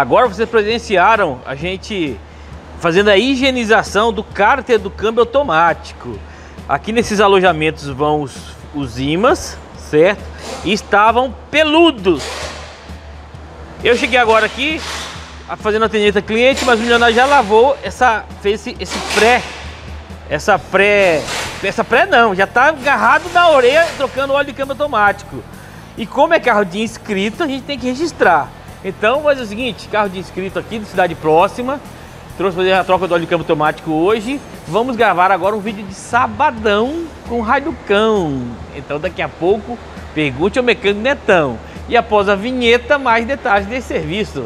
Agora vocês presenciaram a gente fazendo a higienização do cárter do câmbio automático. Aqui nesses alojamentos vão os ímãs, certo? E estavam peludos. Eu cheguei agora aqui fazendo atendimento a cliente, mas o milionário já lavou essa, fez essa pré já tá agarrado na orelha trocando óleo de câmbio automático. E como é carro de inscrito, a gente tem que registrar. Então, mas é o seguinte, carro de inscrito aqui de cidade próxima, trouxe fazer a troca do óleo de câmbio automático hoje. Vamos gravar agora um vídeo de sabadão com Raducão. Então daqui a pouco, pergunte ao mecânico Netão. E após a vinheta, mais detalhes desse serviço.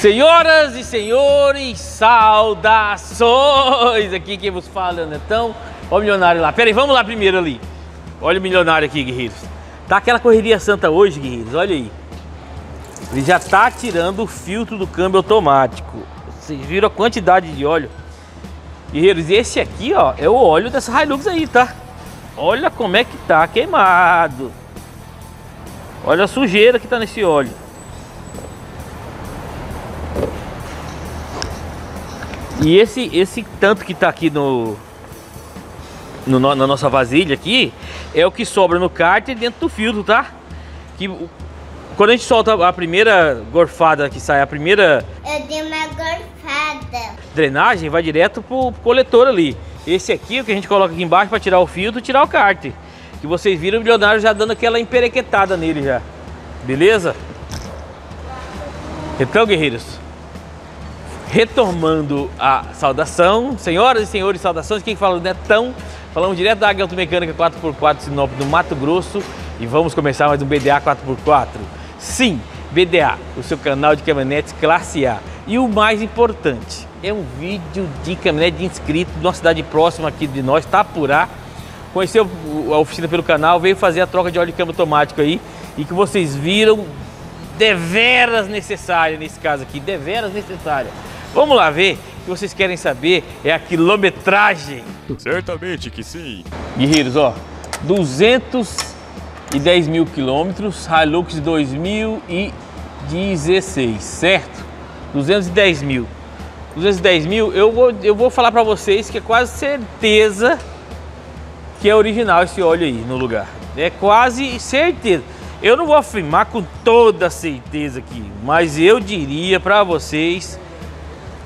Senhoras e senhores, saudações! Aqui quem vos fala é o Netão. Olha o milionário lá. Pera aí, vamos lá primeiro ali. Olha o milionário aqui, guerreiros. Tá aquela correria santa hoje, guerreiros. Olha aí. Ele já tá tirando o filtro do câmbio automático. Vocês viram a quantidade de óleo? Guerreiros, esse aqui, ó, é o óleo dessa Hilux aí, tá? Olha como é que tá queimado. Olha a sujeira que tá nesse óleo. E esse tanto que tá aqui na nossa vasilha aqui é o que sobra no cárter dentro do filtro, tá? Que quando a gente solta a primeira gorfada que sai, a primeira... Eu dei uma gorfada. Drenagem vai direto pro coletor ali. Esse aqui é o que a gente coloca aqui embaixo para tirar o filtro e tirar o cárter. Que vocês viram o milionário já dando aquela emperequetada nele já. Beleza? Então, guerreiros... Retomando a saudação, senhoras e senhores, saudações, quem fala do Netão, falamos direto da Águia Automecânica 4x4 Sinop do Mato Grosso e vamos começar mais um BDA 4x4. Sim, BDA, o seu canal de caminhonetes classe A. E o mais importante, é um vídeo de caminhonete de inscrito de uma cidade próxima aqui de nós, Tapurá. Conheceu a oficina pelo canal, veio fazer a troca de óleo de câmbio automático aí e que vocês viram deveras necessária nesse caso aqui, deveras necessária. Vamos lá ver, o que vocês querem saber é a quilometragem. Certamente que sim. Guerreiros, ó, 210 mil quilômetros, Hilux 2016, certo? 210 mil. 210 mil, eu vou falar pra vocês que é quase certeza que é original esse óleo aí no lugar. É quase certeza. Eu não vou afirmar com toda certeza aqui, mas eu diria pra vocês...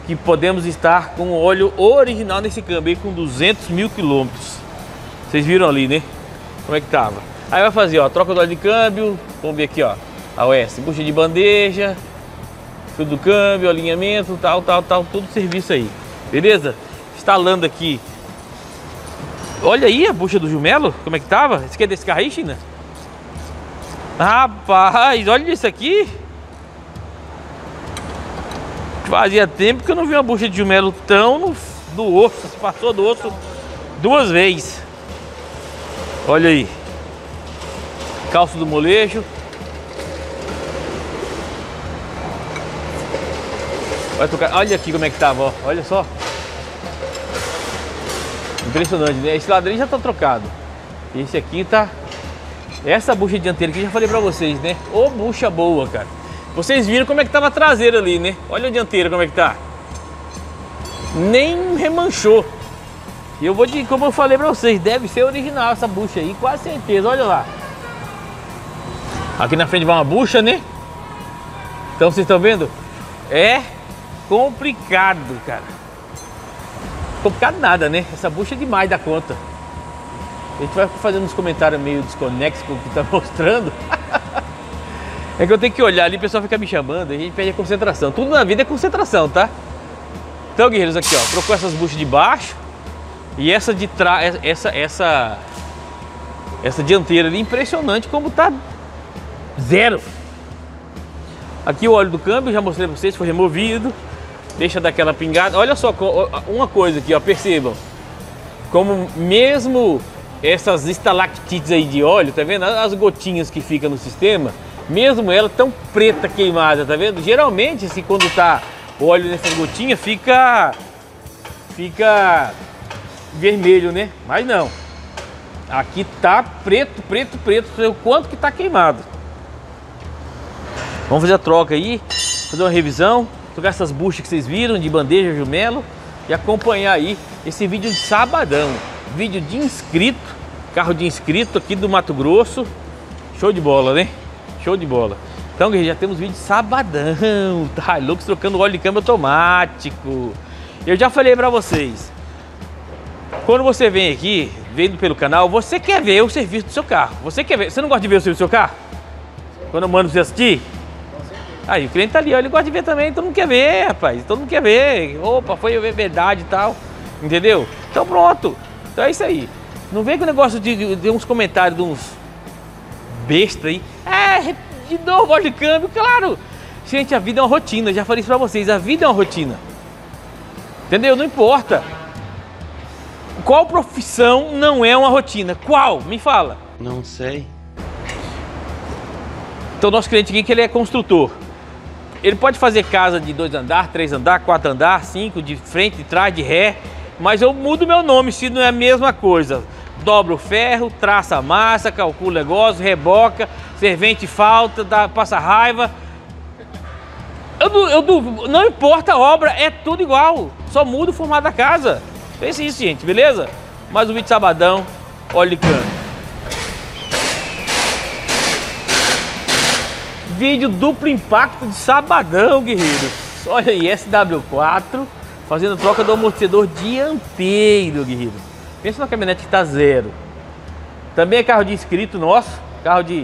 que podemos estar com o óleo original nesse câmbio aí, com 200 mil quilômetros. Vocês viram ali, né? Como é que tava? Aí vai fazer, ó, troca do óleo de câmbio. Vamos ver aqui, ó, a OS, bucha de bandeja, fio do câmbio, alinhamento, tal, tal, tal, todo o serviço aí. Beleza? Instalando aqui. Olha aí a bucha do jumelo, como é que tava? Esse aqui é desse carro aí, China? Rapaz, olha isso aqui. Fazia tempo que eu não vi uma bucha de jumelo tão do osso, se passou do osso duas vezes. Olha aí. Calço do molejo. Vai tocar. Olha aqui como é que tava, ó. Olha só. Impressionante, né? Esse ladrinho já tá trocado. Esse aqui tá... Essa bucha dianteira aqui, já falei pra vocês, né? Ô, bucha boa, cara. Vocês viram como é que tava a traseira ali, né? Olha a dianteira como é que tá. Nem remanchou. E eu vou dizer, como eu falei pra vocês, deve ser original essa bucha aí, quase certeza, olha lá. Aqui na frente vai uma bucha, né? Então vocês estão vendo? É complicado, cara. Complicado nada, né? Essa bucha é demais da conta. A gente vai fazendo uns comentários meio desconexos com o que tá mostrando. É que eu tenho que olhar ali, o pessoal fica me chamando e a gente perde a concentração. Tudo na vida é concentração, tá? Então, guerreiros, aqui, ó, trocou essas buchas de baixo e essa de trás, essa dianteira ali, impressionante como tá zero. Aqui o óleo do câmbio, já mostrei pra vocês, foi removido. Deixa dar aquela pingada. Olha só uma coisa aqui, ó, percebam. Como mesmo essas estalactites aí de óleo, tá vendo? As gotinhas que ficam no sistema... Mesmo ela tão preta queimada, tá vendo? Geralmente, assim, quando tá óleo nessas gotinhas, fica vermelho, né? Mas não. Aqui tá preto, preto, preto. Não sei o quanto que tá queimado. Vamos fazer a troca aí, fazer uma revisão, trocar essas buchas que vocês viram de bandeja, jumelo, e acompanhar aí esse vídeo de sabadão. Vídeo de inscrito, carro de inscrito aqui do Mato Grosso. Show de bola, né? Show de bola. Então, já temos vídeo de sabadão, tá? Hilux trocando óleo de câmbio automático. Eu já falei pra vocês, quando você vem aqui, vendo pelo canal, você quer ver o serviço do seu carro. Você quer ver, você não gosta de ver o serviço do seu carro? Quando eu mando você assistir? Aí o cliente tá ali, ó, ele gosta de ver também, todo mundo quer ver, rapaz, todo mundo quer ver. Opa, foi verdade e tal, entendeu? Então pronto, então é isso aí. Não vem com o negócio de uns comentários de uns besta aí. É, de novo, óleo de câmbio, claro. Gente, a vida é uma rotina, já falei isso pra vocês, a vida é uma rotina. Entendeu? Não importa. Qual profissão não é uma rotina? Qual? Me fala. Não sei. Então nosso cliente aqui, que ele é construtor. Ele pode fazer casa de 2 andar, 3 andar, 4 andar, 5, de frente, de trás, de ré. Mas eu mudo meu nome se não é a mesma coisa. Dobro o ferro, traça a massa, calculo o negócio, reboca, servente falta, passa raiva. Não importa a obra, é tudo igual. Só muda o formato da casa. Pense isso, gente, beleza? Mais um vídeo de sabadão, óleo de câmbio. Vídeo duplo impacto de sabadão, guerreiros. Olha aí, SW4 fazendo troca do amortecedor dianteiro, guerreiros. Pensa na caminhonete que tá zero. Também é carro de inscrito nosso, carro de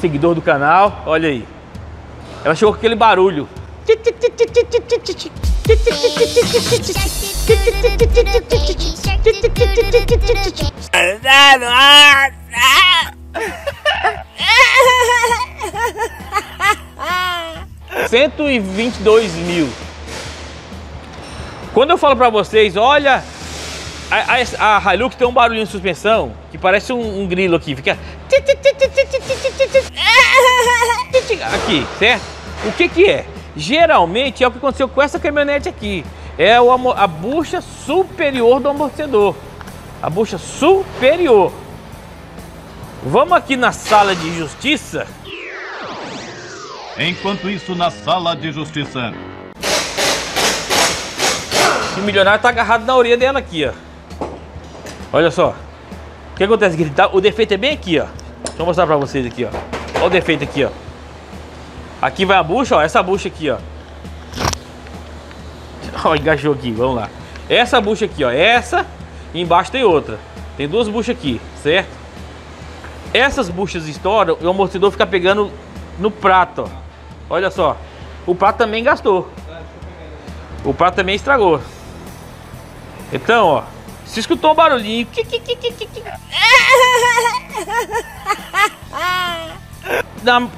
seguidor do canal. Olha aí. Ela chegou com aquele barulho. Nossa! 122 mil. Quando eu falo pra vocês, olha, a Hilux tem um barulhinho de suspensão que parece um grilo aqui, fica aqui, certo? O que que é? Geralmente é o que aconteceu com essa caminhonete aqui. É a bucha superior do amortecedor. A bucha superior. Vamos aqui na sala de justiça. Enquanto isso, na sala de justiça. O milionário tá agarrado na orelha dela aqui, ó. Olha só. O que acontece aqui? O defeito é bem aqui, ó. Deixa eu mostrar pra vocês aqui, ó. Olha o defeito aqui, ó. Aqui vai a bucha, ó. Essa bucha aqui, ó. Ó, engajou aqui, vamos lá. Essa bucha aqui, ó. Essa e embaixo tem outra. Tem duas buchas aqui, certo? Essas buchas estouram e o amortecedor fica pegando no prato, ó. Olha só, o prato também gastou. O prato também estragou. Então, ó, se escutou um barulhinho.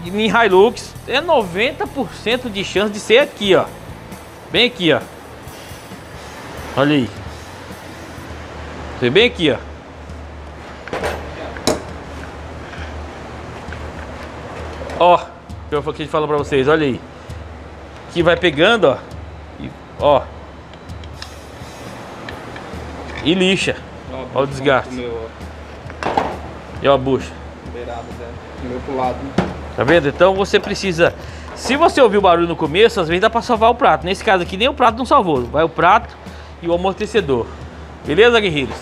Em Hilux é 90% de chance de ser aqui, ó. Bem aqui, ó. Olha aí. Você bem aqui, ó. Ó, que eu aqui falo pra vocês, olha aí. Que vai pegando, ó. E, ó. E lixa. Ó o desgaste. Meu, ó. E ó a bucha. Beirado, né? Meu pro lado. Tá vendo? Então você precisa... Se você ouvir o barulho no começo, às vezes dá pra salvar o prato. Nesse caso aqui, nem o prato não salvou. Vai o prato e o amortecedor. Beleza, guerreiros?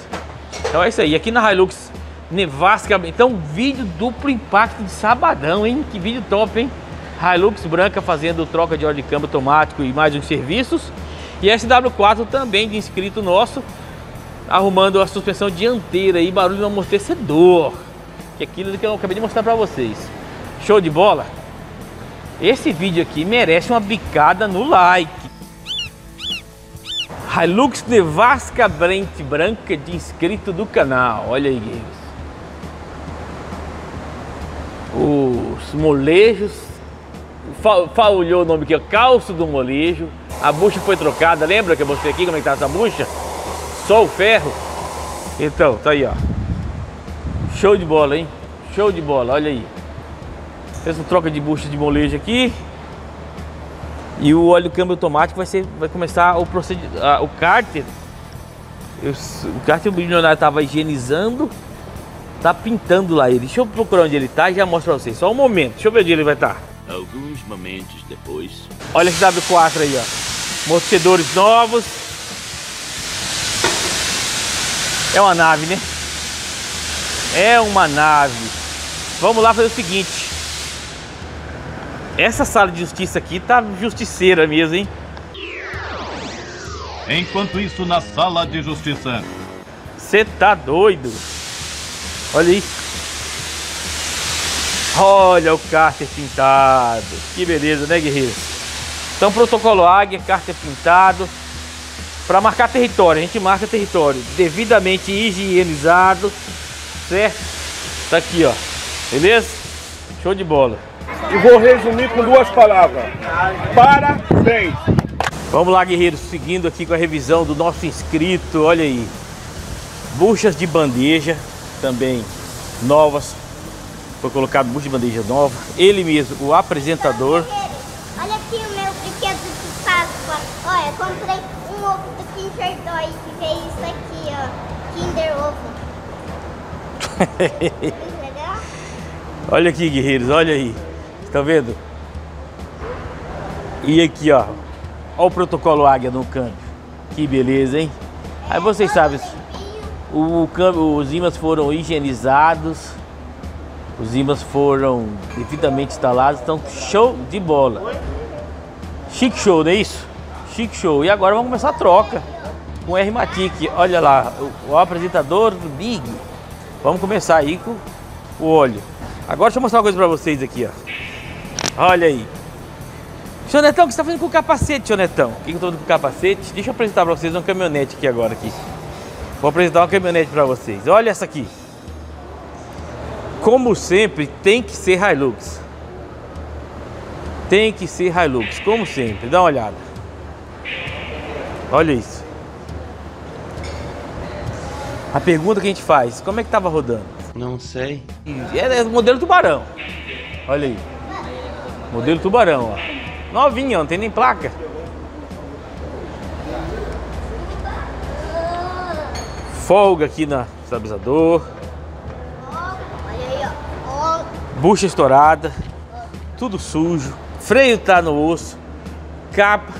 Então é isso aí. Aqui na Hilux... Nevasca, então vídeo duplo impacto de sabadão, hein? Que vídeo top, hein? Hilux branca fazendo troca de óleo de câmbio automático e mais uns serviços. E SW4 também de inscrito nosso, arrumando a suspensão dianteira e barulho no amortecedor. Que é aquilo que eu acabei de mostrar pra vocês. Show de bola? Esse vídeo aqui merece uma bicada no like. Hilux Nevasca Brent branca de inscrito do canal. Olha aí, guerreiros. Os molejos, falhou o nome que é calço do molejo. A bucha foi trocada, lembra que eu mostrei aqui como é que tá essa bucha? Só o ferro. Então, tá aí, ó. Show de bola, hein? Show de bola, olha aí. Fez uma troca de bucha de molejo aqui. E o óleo câmbio automático vai começar o procedimento. O cárter, o bilionário estava higienizando, tá pintando lá ele. Deixa eu procurar onde ele tá e já mostro pra vocês. Só um momento, deixa eu ver onde ele vai estar. Alguns momentos depois. Olha esse SW4 aí, ó. Amortecedores novos. É uma nave, né? É uma nave. Vamos lá fazer o seguinte. Essa sala de justiça aqui tá justiceira mesmo, hein? Enquanto isso, na sala de justiça. Você tá doido? Olha aí. Olha o cárter pintado. Que beleza, né, guerreiros? Então, protocolo Águia, cárter pintado. Para marcar território, a gente marca território. Devidamente higienizado. Certo? Tá aqui, ó. Beleza? Show de bola. E vou resumir com duas palavras. Parabéns! Vamos lá, guerreiros, seguindo aqui com a revisão do nosso inscrito. Olha aí, buchas de bandeja também novas. Foi colocado bucha de bandeja nova. Ele mesmo, o apresentador. Olha aqui o meu brinquedo de Páscoa. Olha, comprei um ovo do Kinder Joy que veio isso aqui, ó. Kinder Ovo. Olha aqui, guerreiros, olha aí. Tá vendo? E aqui, ó. Ó o protocolo Águia no câmbio. Que beleza, hein? Aí vocês sabem, o câmbio, os ímãs foram higienizados. Os ímãs foram devidamente instalados. Então, show de bola. Chique show, não é isso? Chique show. E agora vamos começar a troca com o R-Matic. Olha lá, o apresentador do Big. Vamos começar aí com o óleo. Agora deixa eu mostrar uma coisa pra vocês aqui, ó. Olha aí. Seu Netão, o que você tá fazendo com o capacete, seu Netão? O que eu tô fazendo com o capacete? Deixa eu apresentar pra vocês uma caminhonete aqui agora. Aqui. Vou apresentar uma caminhonete pra vocês. Olha essa aqui. Como sempre, tem que ser Hilux. Tem que ser Hilux, como sempre. Dá uma olhada. Olha isso. A pergunta que a gente faz, como é que tava rodando? Não sei. É modelo tubarão. Olha aí. Modelo tubarão, ó. Novinha, não tem nem placa. Folga aqui na estabilizador. Bucha estourada. Tudo sujo. Freio tá no osso. Capa.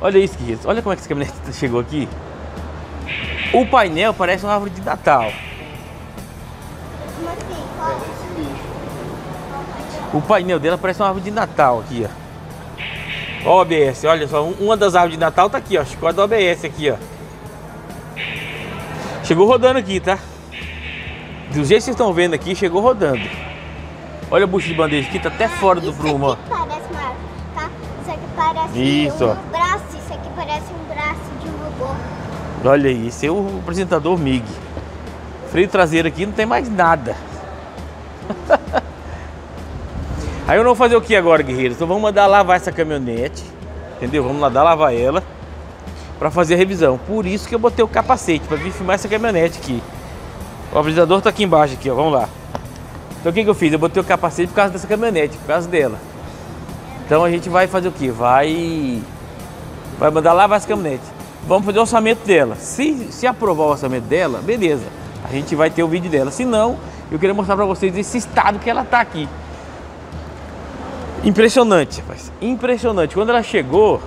Olha isso, guerreiros. Olha como é que esse caminhonete chegou aqui. O painel parece uma árvore de Natal. O painel dela parece uma árvore de Natal aqui, ó. Ó o ABS, olha só. Uma das árvores de Natal tá aqui, ó. Chicote do ABS aqui, ó. Chegou rodando aqui, tá? Do jeito que vocês estão vendo aqui, chegou rodando. Olha o bucho de bandeja aqui, tá até fora do prumo, ó. Isso aqui parece uma árvore, tá? Isso aqui parece isso, um braço. Isso aqui parece um braço de um robô. Olha aí, esse é o apresentador MiG. Freio traseiro aqui não tem mais nada. Aí eu não vou fazer o que agora, guerreiros? Então vamos mandar lavar essa caminhonete, entendeu? Vamos mandar lavar ela para fazer a revisão. Por isso que eu botei o capacete, para vir filmar essa caminhonete aqui. O apresentador tá aqui embaixo, aqui, ó. Vamos lá. Então o que eu fiz? Eu botei o capacete por causa dessa caminhonete, por causa dela. Então a gente vai fazer o que? Vai mandar lavar essa caminhonete. Vamos fazer o orçamento dela. Se aprovar o orçamento dela, beleza. A gente vai ter o vídeo dela. Se não, eu queria mostrar para vocês esse estado que ela tá aqui. Impressionante, rapaz. Impressionante. Quando ela chegou,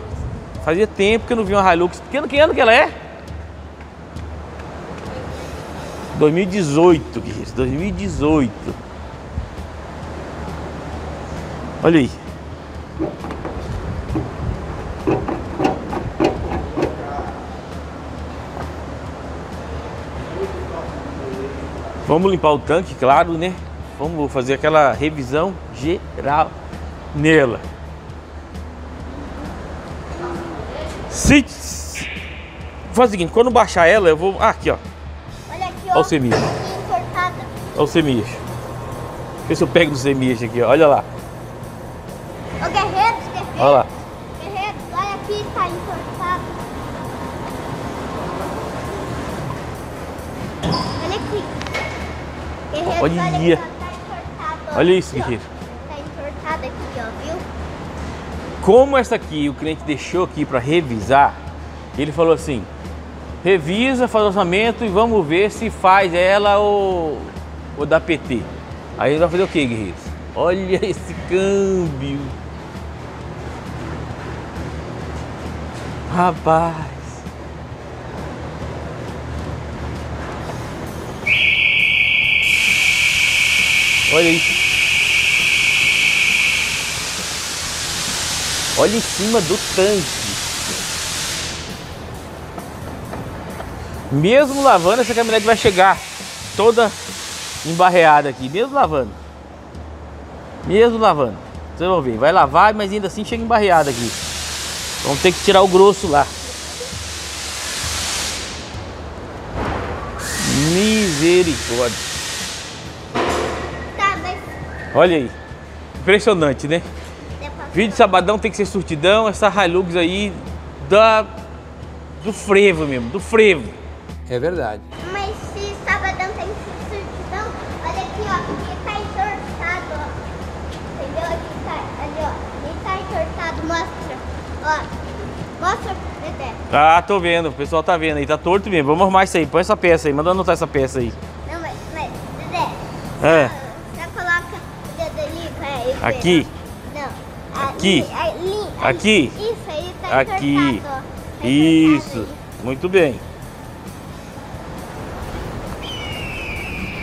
fazia tempo que eu não vi uma Hilux. Que ano que ela é? 2018, guerreiros. 2018. Olha aí. Vamos limpar o tanque, claro, né? Vamos fazer aquela revisão geral nela. Faz o seguinte, quando baixar ela, eu vou... Ah, aqui, ó. Olha aqui, ó. Olha o semijo. Olha o semijo. Vê se eu pego no semijo aqui, ó. Olha lá. Ô, guerreiros. Olha lá. Guerreiros, olha aqui, tá entortado. Olha aqui. Guerreiros, olha aqui, tá entortado. Olha isso, guerreiro. Aqui, ó, viu? Como essa aqui, o cliente deixou aqui para revisar, ele falou assim: revisa, faz orçamento e vamos ver se faz ela ou da PT. Aí ele vai fazer o que, guerreiros? Olha esse câmbio. Rapaz. Olha isso. Olha em cima do tanque. Mesmo lavando, essa caminhonete vai chegar toda embarreada aqui. Mesmo lavando. Mesmo lavando. Vocês vão ver. Vai lavar, mas ainda assim chega embarreada aqui. Vamos ter que tirar o grosso lá. Misericórdia. Olha aí. Impressionante, né? Vídeo de sabadão tem que ser surtidão, essa Hilux aí do frevo mesmo, do frevo. É verdade. Mas se sabadão tem que ser surtidão, olha aqui, ó, ele tá entortado, ó. Entendeu? Ali, ó, ele tá entortado, mostra. Ó, mostra pro Dedé. Tá, tô vendo, o pessoal tá vendo aí, tá torto mesmo. Vamos arrumar isso aí, põe essa peça aí, manda anotar essa peça aí. Não, mas Dedé, já coloca o dedo ali, vai. Aqui? Aqui, aqui, aqui, isso, muito bem.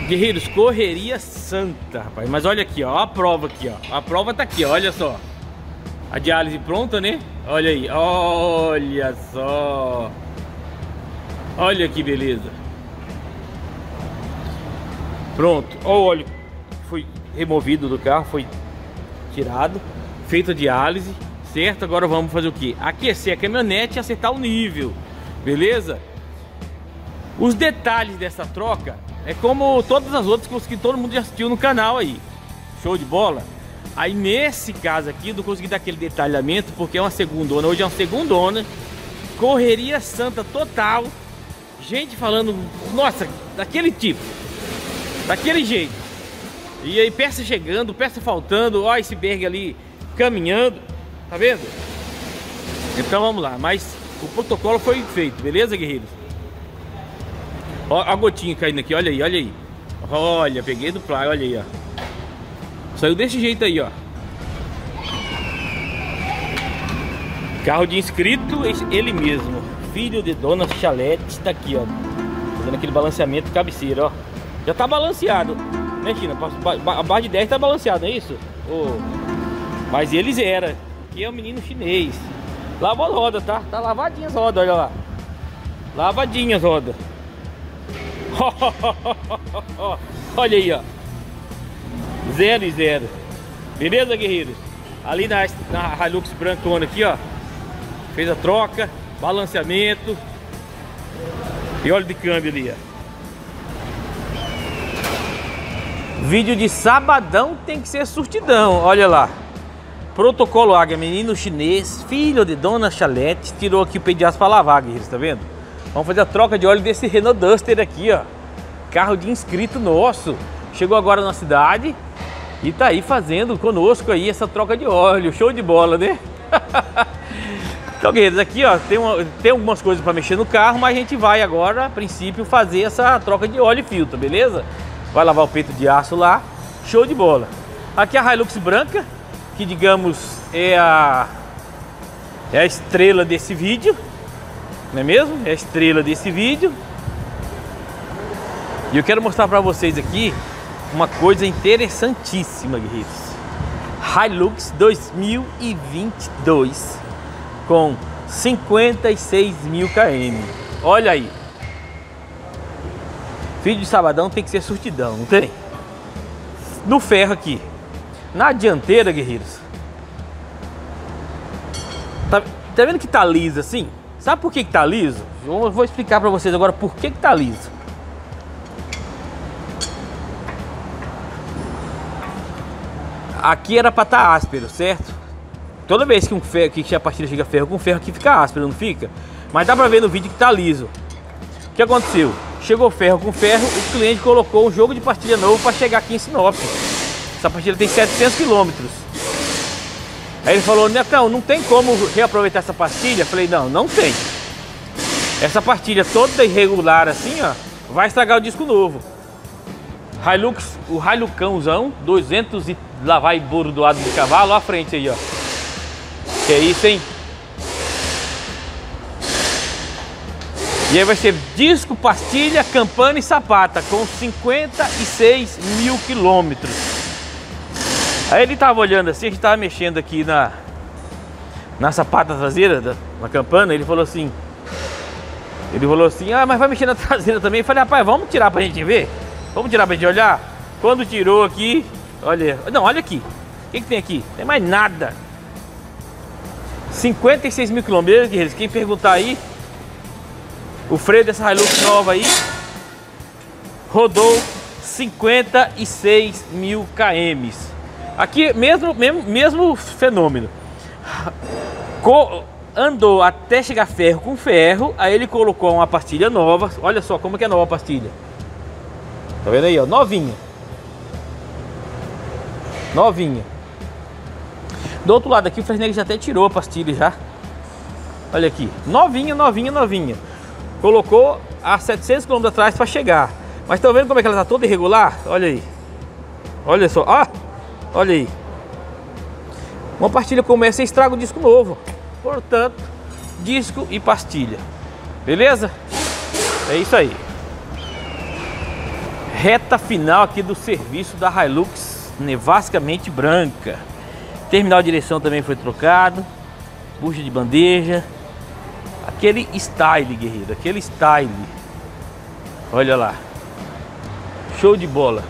Guerreiros, correria santa, rapaz, mas olha aqui, ó, a prova aqui, ó, a prova tá aqui, ó, olha só. A diálise pronta, né? Olha aí, olha só. Olha que beleza. Pronto, ó, o óleo foi removido do carro, foi tirado. Feita a diálise, certo? Agora vamos fazer o que? Aquecer a caminhonete e acertar o nível, beleza? Os detalhes dessa troca é como todas as outras que todo mundo já assistiu no canal aí. Show de bola? Aí nesse caso aqui eu não consegui dar aquele detalhamento porque é uma segundona, hoje é uma segundona. Correria santa total. Gente falando, nossa, daquele tipo, daquele jeito. E aí peça chegando, peça faltando, ó, iceberg ali caminhando, tá vendo? Então vamos lá, mas o protocolo foi feito, beleza, guerreiros? Ó a gotinha caindo aqui, olha aí, olha aí. Olha, peguei do plástico, olha aí, ó. Saiu desse jeito aí, ó. Carro de inscrito, ele mesmo. Filho de dona Chalete, tá aqui, ó. Fazendo aquele balanceamento cabeceira, ó. Já tá balanceado, né, China? A barra de 10 tá balanceada, é isso? Oh. Mas eles eram, que é um menino chinês. Lavou as rodas, tá? Tá lavadinhas as rodas, olha lá. Lavadinhas as rodas. Olha aí, ó. 0 e 0. Beleza, guerreiros? Ali na Hilux brancona aqui, ó. Fez a troca, balanceamento. E óleo de câmbio ali, ó. Vídeo de sabadão tem que ser surtidão, olha lá. Protocolo Águia, menino chinês, filho de dona Chalete, tirou aqui o pediasco para lavar, guerreiros, tá vendo? Vamos fazer a troca de óleo desse Renault Duster aqui, ó. Carro de inscrito nosso. Chegou agora na cidade e tá aí fazendo conosco aí essa troca de óleo. Show de bola, né? Então, guerreiros, aqui, ó, tem algumas coisas para mexer no carro, mas a gente vai agora, a princípio, fazer essa troca de óleo e filtro, beleza? Vai lavar o peito de aço lá. Show de bola. Aqui a Hilux branca, que digamos é a estrela desse vídeo, não é mesmo? É a estrela desse vídeo. E eu quero mostrar para vocês aqui uma coisa interessantíssima, guerreiros. Hilux 2022 com 56.000 km. Olha aí. Vídeo de sabadão tem que ser surtidão, não tem? No ferro aqui. Na dianteira, guerreiros, tá vendo que tá liso assim? Sabe por que tá liso? Eu vou explicar pra vocês agora por que tá liso. Aqui era pra tá áspero, certo? Toda vez que a pastilha chega ferro com ferro, aqui fica áspero, não fica? Mas dá pra ver no vídeo que tá liso. O que aconteceu? Chegou ferro com ferro, o cliente colocou um jogo de pastilha novo pra chegar aqui em Sinop. Essa pastilha tem 700 km. Aí ele falou, Netão, não tem como reaproveitar essa pastilha? Eu falei, não tem. Essa pastilha toda irregular assim, ó, vai estragar o disco novo. Hilux, o Hilucãozão, 200 e lá vai bordoado de cavalo, ó, à frente aí, ó. Que é isso, hein? E aí vai ser disco, pastilha, campana e sapata, com 56 mil quilômetros. Aí ele tava olhando assim, a gente tava mexendo aqui na sapata traseira, na campana, ele falou assim, ah, mas vai mexer na traseira também. Eu falei, rapaz, vamos tirar pra gente ver? Vamos tirar pra gente olhar? Quando tirou aqui, olha, não, olha aqui. O que que tem aqui? Não tem mais nada. 56 mil quilômetros, guerreiros, quem perguntar aí, o freio dessa Hilux nova aí rodou 56 mil km. Aqui, mesmo fenômeno. Andou até chegar ferro com ferro, aí ele colocou uma pastilha nova. Olha só como que é nova a pastilha. Tá vendo aí, ó? Novinha. Novinha. Do outro lado aqui, o Fresneg já até tirou a pastilha já. Olha aqui. Novinha, novinha, novinha. Colocou a 700 km atrás para chegar. Mas estão vendo como é que ela está toda irregular? Olha aí. Olha só. Ah, olha aí. Uma pastilha como essa estraga o disco novo. Portanto, disco e pastilha. Beleza? É isso aí. Reta final aqui do serviço da Hilux nevascamente branca. Terminal de direção também foi trocado. Bucha de bandeja. Aquele style, guerreiro, aquele style. Olha lá. Show de bola.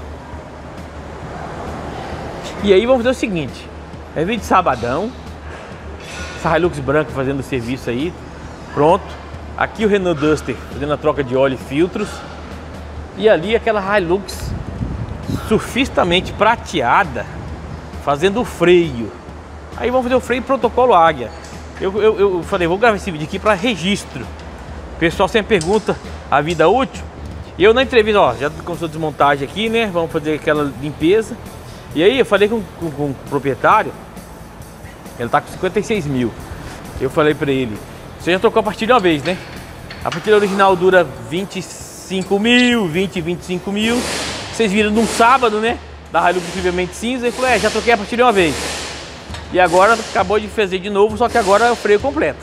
E aí vamos fazer o seguinte. É vídeo de sabadão. Essa Hilux branca fazendo o serviço aí. Pronto. Aqui o Renault Duster fazendo a troca de óleo e filtros. E ali aquela Hilux surfistamente prateada fazendo o freio. Aí vamos fazer o freio protocolo Águia. Eu falei, vou gravar esse vídeo aqui para registro. O pessoal sempre pergunta a vida útil. E eu na entrevista, ó, já começou a desmontagem aqui, né? Vamos fazer aquela limpeza. E aí eu falei com o proprietário, ele tá com 56 mil. Eu falei para ele, você já trocou a pastilha uma vez, né? A pastilha original dura 25 mil, 20, 25 mil. Vocês viram num sábado, né? Da Hilux possivelmente cinza. Ele falou, já troquei a pastilha uma vez. E agora acabou de fazer de novo, só que agora é o freio completo.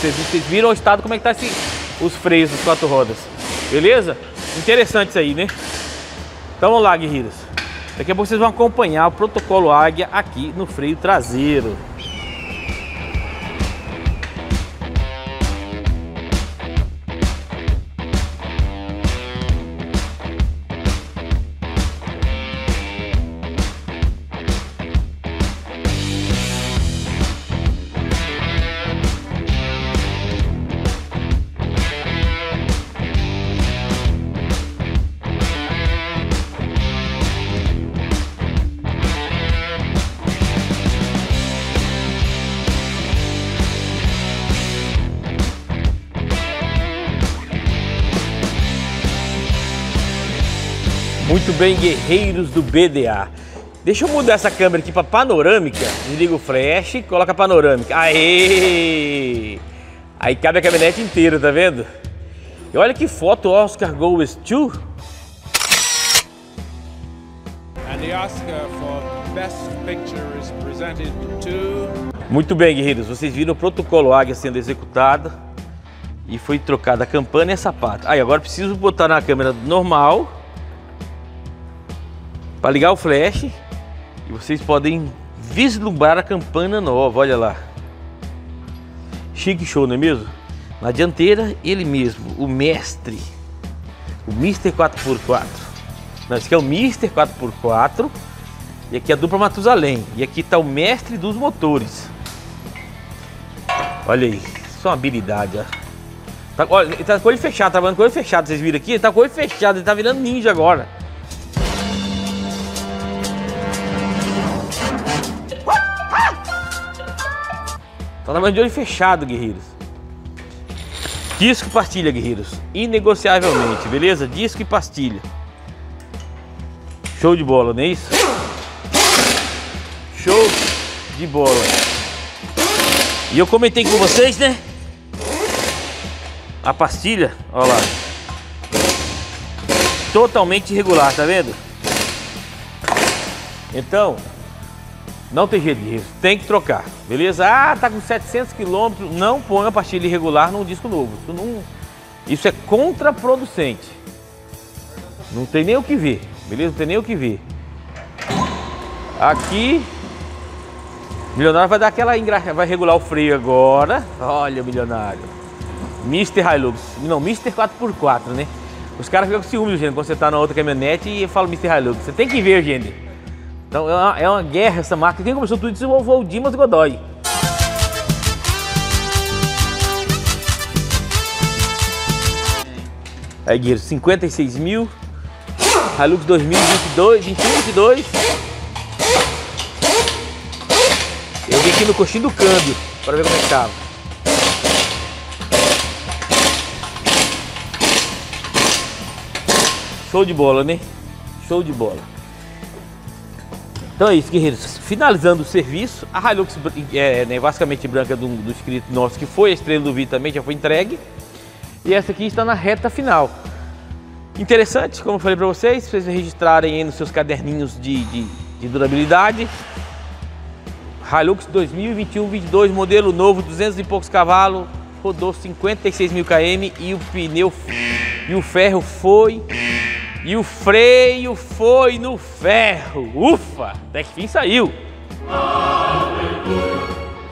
Vocês viram o estado, como é que tá os freios dos quatro rodas. Beleza? Interessante isso aí, né? Então vamos lá, guerreiros. Daqui a pouco vocês vão acompanhar o protocolo Águia aqui no freio traseiro. Muito bem, guerreiros do BDA. Deixa eu mudar essa câmera aqui para panorâmica. Desliga o flash e coloca a panorâmica. Aê! Aí cabe a caminhonete inteira, tá vendo? E olha que foto, Oscar goes to. And the Oscar for best picture is presented to. Muito bem, guerreiros. Vocês viram o protocolo Águia sendo executado e foi trocada a campana e a sapata. Aí agora preciso botar na câmera normal, para ligar o flash e vocês podem vislumbrar a campana nova, olha lá. Chique show, não é mesmo? Na dianteira, ele mesmo, o mestre, o Mr. 4x4. Não, esse aqui é o Mr. 4x4 e aqui é a dupla Matusalém. E aqui está o mestre dos motores. Olha aí, isso é uma habilidade, ó. Tá, olha, ele tá com o olho fechado, trabalhando com o olho fechado, vocês viram aqui? Ele tá com o olho fechado, ele tá virando ninja agora. Tá trabalhando de olho fechado, guerreiros. Disco e pastilha, guerreiros. Inegociavelmente, beleza? Disco e pastilha. Show de bola, não é isso? Show de bola. E eu comentei com vocês, né? A pastilha, olha lá, totalmente irregular, tá vendo? Então, não tem jeito disso, tem que trocar, beleza? Ah, tá com 700 km, não põe a pastilha irregular num disco novo. Isso, não, isso é contraproducente. Não tem nem o que ver, beleza? Não tem nem o que ver. Aqui, o milionário vai dar aquela engraçada, vai regular o freio agora. Olha o milionário. Mr. Hilux, não, Mr. 4x4, né? Os caras ficam com ciúme, gente, quando você tá na outra caminhonete e fala Mr. Hilux. Você tem que ver, gente. Então é uma guerra essa marca. Quem começou tudo isso foi o Dimas Godoy. Aí, guerreiro, 56 mil. Hilux 2022, 2022. Eu vim aqui no coxinho do câmbio para ver como é que tava. Show de bola, né? Show de bola. Então é isso, guerreiros. Finalizando o serviço, a Hilux né, basicamente branca do inscrito nosso, que foi a estrela do vídeo também, já foi entregue. E essa aqui está na reta final. Interessante, como eu falei para vocês, vocês registrarem aí nos seus caderninhos de durabilidade. Hilux 2021-22, modelo novo, 200 e poucos cavalos, rodou 56 mil km e o pneu e o ferro foi... E o freio foi no ferro. Ufa! Até que fim saiu. Aleluia,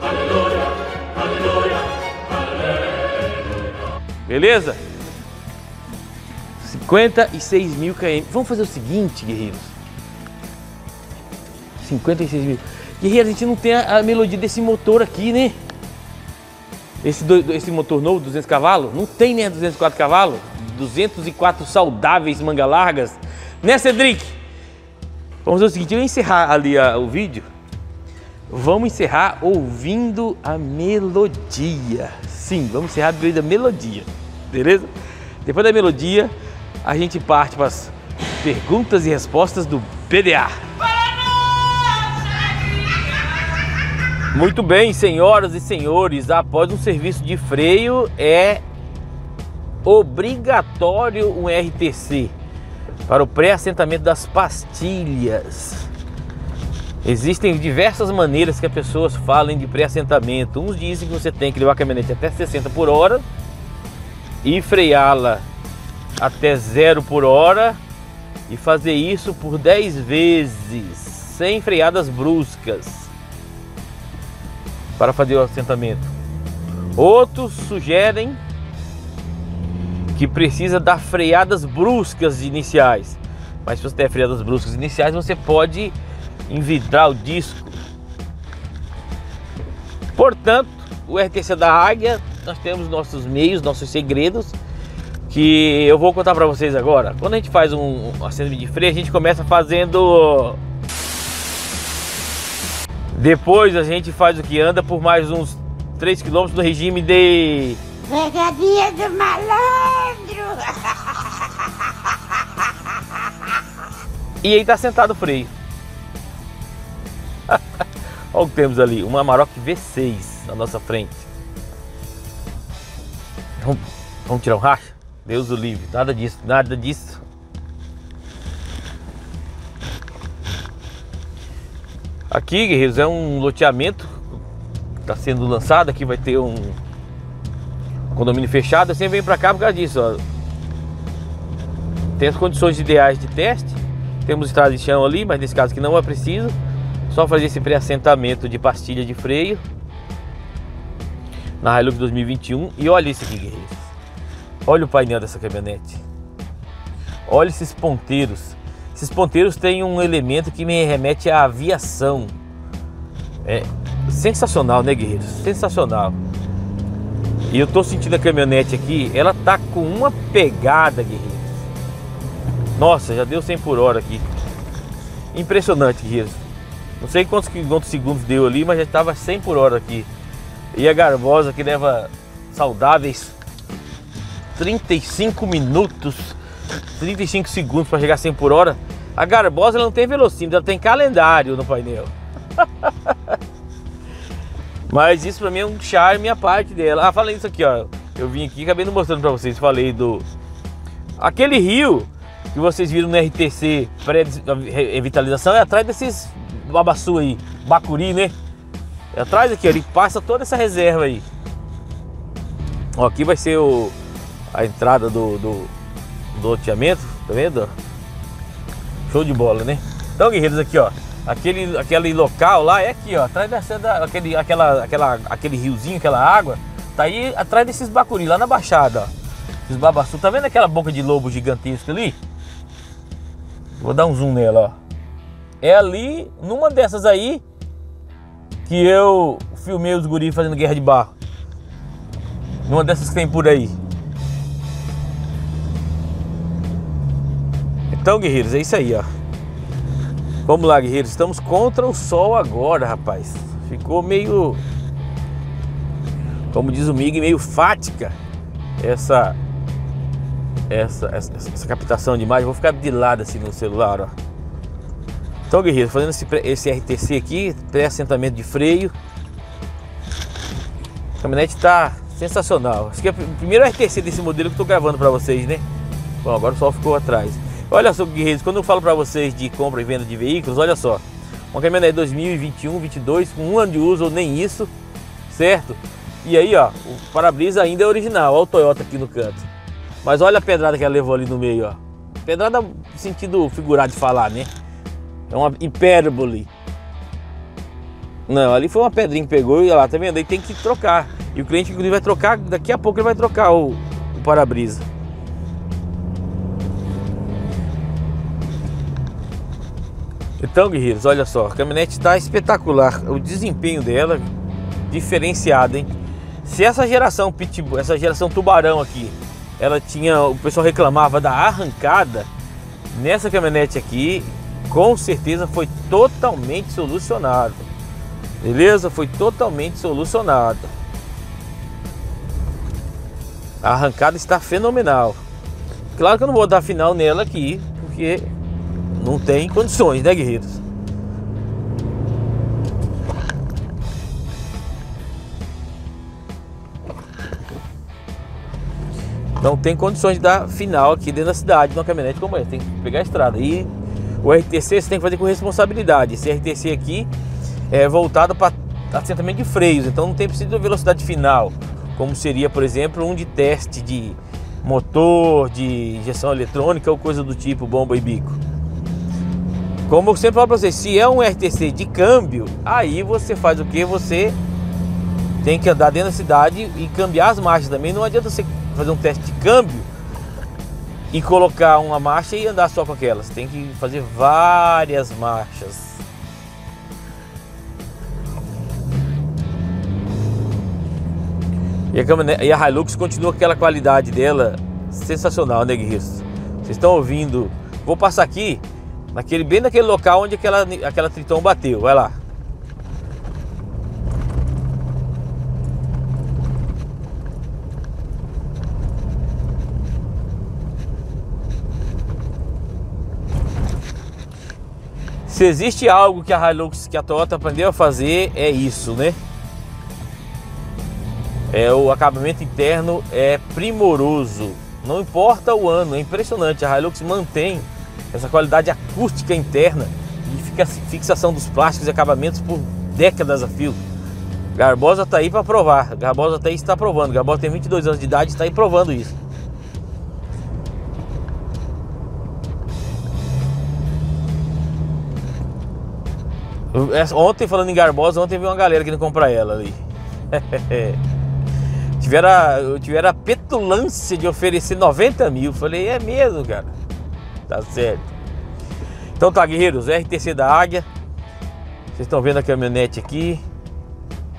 aleluia, aleluia, aleluia. Beleza? 56 mil km. Vamos fazer o seguinte, guerreiros. 56 mil. Guerreiros, a gente não tem a melodia desse motor aqui, né? Esse motor novo, 200 cavalos. Não tem, né? 204 cavalos. 204 saudáveis manga largas, né, Cedric? Vamos fazer o seguinte, eu vou encerrar ali o vídeo. Vamos encerrar ouvindo a melodia. Sim, vamos encerrar ouvindo a melodia, beleza? Depois da melodia, a gente parte para as perguntas e respostas do BDA. Muito bem, senhoras e senhores, após um serviço de freio é obrigatório um RTC para o pré-assentamento das pastilhas. Existem diversas maneiras que as pessoas falam de pré-assentamento. Uns dizem que você tem que levar a caminhonete até 60 por hora e freá-la até 0 por hora e fazer isso por 10 vezes, sem freadas bruscas, para fazer o assentamento. Outros sugerem que precisa dar freadas bruscas iniciais, mas se você der freadas bruscas iniciais, você pode envidrar o disco. Portanto, o RTC da Águia, nós temos nossos meios, nossos segredos, que eu vou contar para vocês agora. Quando a gente faz um assentamento de freio, a gente começa fazendo... Depois a gente faz o que anda por mais uns 3 km no regime de... Pegadinha do malandro! E aí tá sentado o freio. Olha o que temos ali, uma Amarok V6 na nossa frente. Vamos tirar um racha? Deus o livre, nada disso, nada disso. Aqui, guerreiros, é um loteamento que tá sendo lançado, aqui vai ter um... condomínio fechado, eu sempre venho pra cá por causa disso, ó. Tem as condições ideais de teste, temos estrada de chão ali, mas nesse caso que não é preciso, só fazer esse pré-assentamento de pastilha de freio na Hilux 2021. E olha isso aqui, guerreiros, olha o painel dessa caminhonete, olha esses ponteiros. Esses ponteiros têm um elemento que me remete à aviação. É sensacional, né, guerreiros? Sensacional. E eu tô sentindo a caminhonete aqui, ela tá com uma pegada, guerreiros. Nossa, já deu 100 por hora aqui. Impressionante, guerreiros. Não sei quantos segundos deu ali, mas já tava 100 por hora aqui. E a garbosa que leva saudáveis 35 minutos, 35 segundos para chegar a 100 por hora. A garbosa ela não tem velocímetro, ela tem calendário no painel. Mas isso pra mim é um charme a parte dela. Ah, falei isso aqui, ó. Eu vim aqui e acabei não mostrando pra vocês. Falei do... aquele rio que vocês viram no RTC, pré-revitalização, é atrás desses babassu aí, bacuri, né? É atrás aqui, ó, ele passa toda essa reserva aí. Ó, aqui vai ser o... a entrada do loteamento, tá vendo? Show de bola, né? Então, guerreiros, aqui, ó. Aquele local lá é aqui, ó, atrás daquele riozinho, aquela água, tá aí atrás desses bacuri, lá na baixada, ó. Esses babassu, tá vendo aquela boca de lobo gigantesca ali? Vou dar um zoom nela, ó. É ali, numa dessas aí, que eu filmei os guris fazendo guerra de barro. Numa dessas que tem por aí. Então, guerreiros, é isso aí, ó. Vamos lá, guerreiros, estamos contra o sol agora, rapaz. Ficou meio, como diz o Miguel, meio fática essa captação de imagem. Vou ficar de lado assim no celular, ó. Então, guerreiros, fazendo esse RTC aqui, pré-assentamento de freio. A caminhonete tá sensacional. Acho que é o primeiro RTC desse modelo que eu tô gravando para vocês, né? Bom, agora o sol ficou atrás. Olha só, guerreiros, quando eu falo para vocês de compra e venda de veículos, olha só. Uma caminhonete 2021, 22, com um ano de uso ou nem isso, certo? E aí, ó, o para-brisa ainda é original, olha o Toyota aqui no canto. Mas olha a pedrada que ela levou ali no meio, ó. Pedrada no sentido figurado de falar, né? É uma hipérbole. Não, ali foi uma pedrinha que pegou, e olha lá, tá vendo? Aí tem que trocar. E o cliente, inclusive, vai trocar, daqui a pouco ele vai trocar o para-brisa. Então, guerreiros, olha só, a caminhonete está espetacular, o desempenho dela diferenciado, hein? Se essa geração Pitbull, essa geração Tubarão aqui, ela tinha, o pessoal reclamava da arrancada, nessa caminhonete aqui, com certeza foi totalmente solucionado, beleza? Foi totalmente solucionado. A arrancada está fenomenal. Claro que eu não vou dar final nela aqui, porque não tem condições, né, guerreiros? Não tem condições de dar final aqui dentro da cidade, numa caminhonete como essa. Tem que pegar a estrada. E o RTC você tem que fazer com responsabilidade. Esse RTC aqui é voltado para assentamento de freios. Então não tem preciso de velocidade final, como seria, por exemplo, um de teste de motor, de injeção eletrônica ou coisa do tipo, bomba e bico. Como eu sempre falo para vocês, se é um RTC de câmbio, aí você faz o que? Você tem que andar dentro da cidade e cambiar as marchas também. Não adianta você fazer um teste de câmbio e colocar uma marcha e andar só com aquelas. Tem que fazer várias marchas. E a Hilux continua com aquela qualidade dela sensacional, né, guerreiros? Vocês estão ouvindo? Vou passar aqui bem naquele local onde aquela Triton bateu, vai lá. Se existe algo que a Hilux, que a Toyota aprendeu a fazer, é isso, né? É, o acabamento interno é primoroso, não importa o ano, é impressionante. A Hilux mantém essa qualidade acústica interna e fixação dos plásticos e acabamentos por décadas a fio. Garbosa tá aí para provar. Garbosa tá aí, está provando. Garbosa tem 22 anos de idade e está aí provando isso. Ontem, falando em Garbosa, ontem veio uma galera querendo comprar ela ali. Tiveram a petulância de oferecer 90 mil. Falei, é mesmo, cara. Tá certo. Então tá, guerreiros, RTC da Águia. Vocês estão vendo a caminhonete aqui.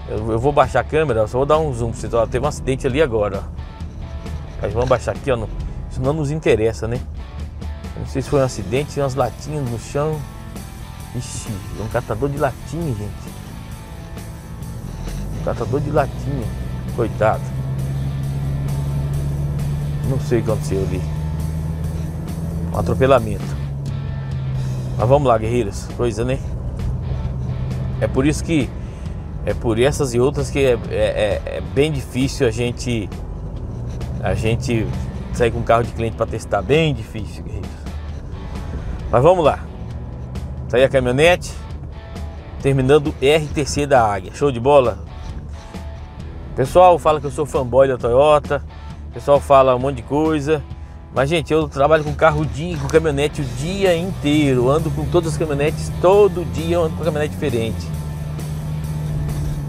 Eu vou baixar a câmera, só vou dar um zoom pra vocês. Ó, teve um acidente ali agora, ó. Mas vamos baixar aqui, ó. Não, isso não nos interessa, né? Não sei se foi um acidente, tem umas latinhas no chão. Ixi, é um catador de latinha, gente. Um catador de latinha. Coitado. Não sei o que aconteceu ali. Um atropelamento. Mas vamos lá, guerreiros. Coisa, né? É por isso que É por essas e outras que é bem difícil a gente sair com carro de cliente para testar, bem difícil. Mas vamos lá. Tá aí a caminhonete, terminando RTC da Águia, show de bola. Pessoal fala que eu sou fanboy da Toyota, pessoal fala um monte de coisa, mas gente, eu trabalho com carro com caminhonete o dia inteiro, ando com todas as caminhonetes, todo dia eu ando com caminhonete diferente.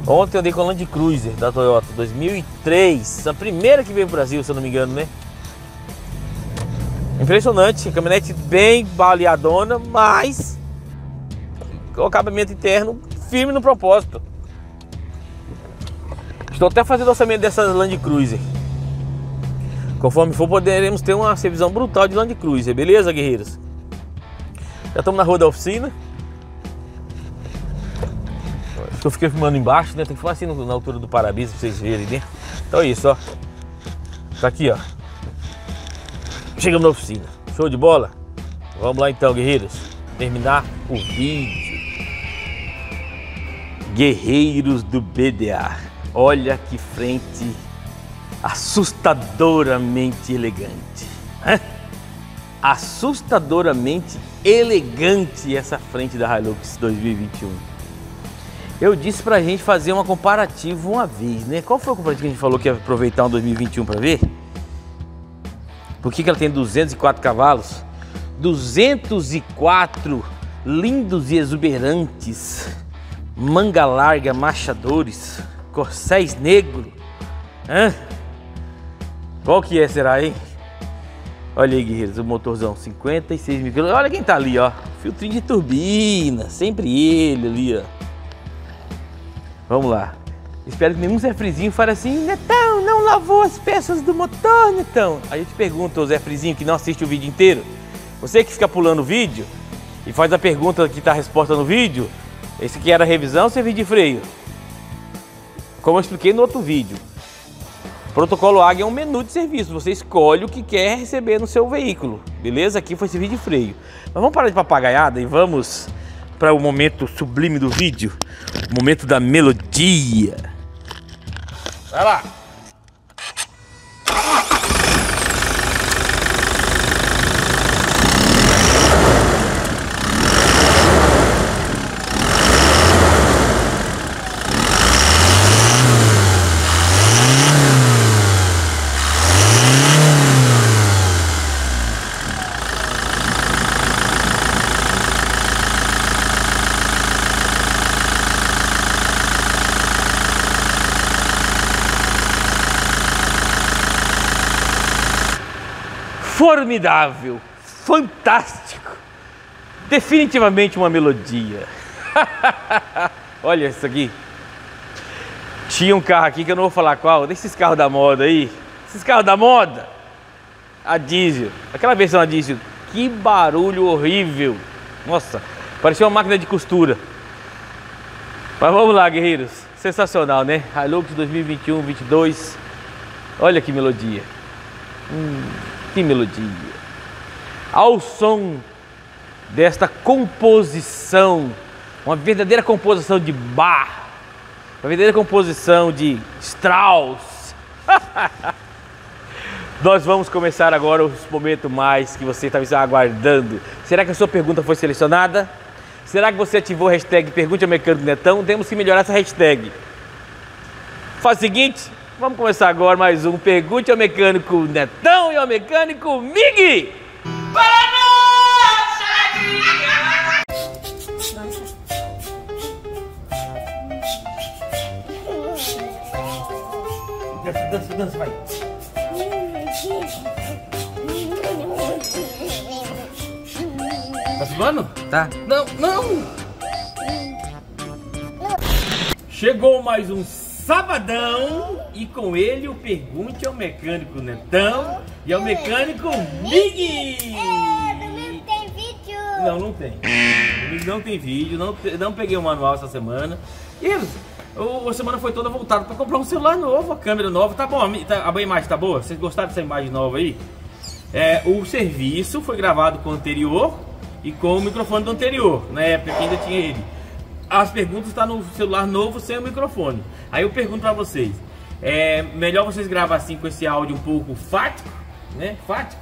Ontem eu andei com a Land Cruiser da Toyota 2003, a primeira que veio pro Brasil, se eu não me engano, né? Impressionante, caminhonete bem baleadona, mas o acabamento interno firme no propósito. Estou até fazendo orçamento dessa Land Cruiser. Conforme for, poderemos ter uma revisão brutal de Land Cruiser, beleza, guerreiros? Já estamos na rua da oficina. Acho que eu fiquei filmando embaixo, né? Tem que falar assim na altura do para-brisa pra vocês verem, né? Então é isso, ó. Tá aqui, ó. Chegamos na oficina, show de bola? Vamos lá então, guerreiros, terminar o vídeo. Guerreiros do BDA, olha que frente assustadoramente elegante. Hã? Assustadoramente elegante essa frente da Hilux 2021. Eu disse pra gente fazer uma comparativa uma vez, né? Qual foi o comparativo que a gente falou que ia aproveitar um 2021 para ver? Por que ela tem 204 cavalos? 204 lindos e exuberantes, manga larga, machadores, corcéis negro. Hã? Qual que é, será, hein? Olha aí, guerreiros, o motorzão, 56 mil km. Olha quem tá ali, ó. Filtrinho de turbina, sempre ele ali, ó. Vamos lá. Espero que nenhum Zé Frizinho fale assim: Netão, não lavou as peças do motor, Netão. Aí eu te pergunto, ô Zé Frizinho, que não assiste o vídeo inteiro, você que fica pulando o vídeo e faz a pergunta que tá a resposta no vídeo, esse aqui era revisão ou serviço de freio? Como eu expliquei no outro vídeo, protocolo Águia é um menu de serviço, você escolhe o que quer receber no seu veículo, beleza? Aqui foi serviço de freio. Mas vamos parar de papagaiada e vamos para o momento sublime do vídeo, o momento da melodia. Vai lá! Formidável, fantástico, definitivamente uma melodia. Olha isso aqui. Tinha um carro aqui que eu não vou falar qual, desses carros da moda aí, esses carros da moda, a diesel, aquela versão a diesel, que barulho horrível, nossa, parecia uma máquina de costura. Mas vamos lá, guerreiros, sensacional, né? Hilux 2021, 22, olha que melodia. Que melodia! Ao som desta composição, uma verdadeira composição de Bach, uma verdadeira composição de Strauss. Nós vamos começar agora o momento mais que você estava aguardando. Será que a sua pergunta foi selecionada? Será que você ativou a hashtag Pergunte ao Mecânico Netão? Temos que melhorar essa hashtag. Faz o seguinte. Vamos começar agora mais um Pergunte ao Mecânico Netão e ao Mecânico Miguel. Para nós! Dança, dança, vai! Tá filmando? Tá. Não, não! Chegou mais um sabadão e com ele o Pergunte ao Mecânico Netão e ao Mecânico Miguel. Domingo tem vídeo? Não, não tem. Domingo não tem vídeo, não peguei o manual essa semana. E a semana foi toda voltada para comprar um celular novo, a câmera nova. Tá bom, a imagem tá boa? Vocês gostaram dessa imagem nova aí? É, o serviço foi gravado com o anterior e com o microfone do anterior, na época que ainda tinha ele. as perguntas estão no celular novo sem o microfone. Aí eu pergunto para vocês, é melhor vocês gravar assim com esse áudio um pouco fático, né? Fático?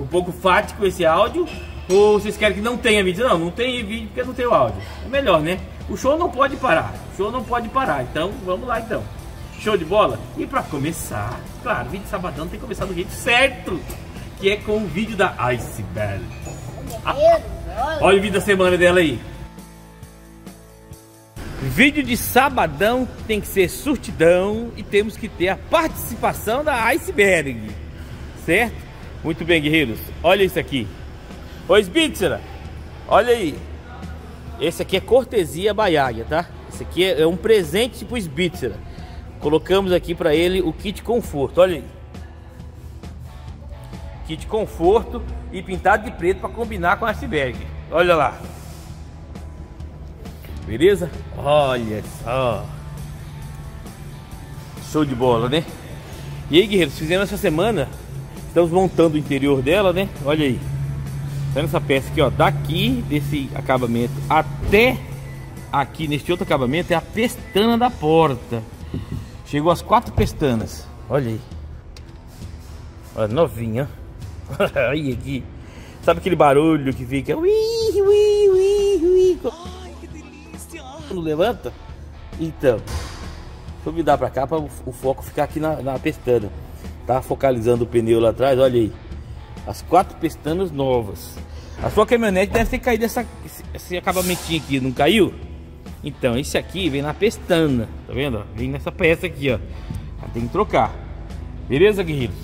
Um pouco fático esse áudio, ou vocês querem que não tenha vídeo? Não, não tem vídeo porque não tem o áudio. É melhor, né? O show não pode parar, o show não pode parar, então vamos lá então. Show de bola? E para começar, claro, vídeo de sabadão tem que começar do jeito certo, que é com o vídeo da Iceberg. Olha o vídeo da semana dela aí. Vídeo de sabadão tem que ser surtidão e temos que ter a participação da Iceberg, certo? Muito bem, guerreiros, olha isso aqui. Ô, Spitzera, olha aí. Esse aqui é cortesia Baiaia, tá? Esse aqui é um presente pro Spitzera. Colocamos aqui para ele o kit conforto, olha aí. Kit conforto e pintado de preto para combinar com a Iceberg. Olha lá. Beleza? Olha só. Show de bola, né? E aí, guerreiros, fizemos essa semana, estamos montando o interior dela, né? Olha aí. Tá nessa peça aqui, ó, daqui desse acabamento até aqui neste outro acabamento é a pestana da porta. Chegou às 4 pestanas. Olha aí. Olha, novinha. Olha aqui. Sabe aquele barulho que fica? Ui, ui, ui, ui. Ai, que delícia. Não levanta? Então, deixa eu me dar pra cá pra o foco ficar aqui na pestana. Tá focalizando o pneu lá atrás, olha aí. As 4 pestanas novas. A sua caminhonete deve ter caído esse acabamentinho aqui, não caiu? Então, esse aqui vem na pestana, tá vendo? Vem nessa peça aqui, ó. Tem que trocar. Beleza, guerreiros?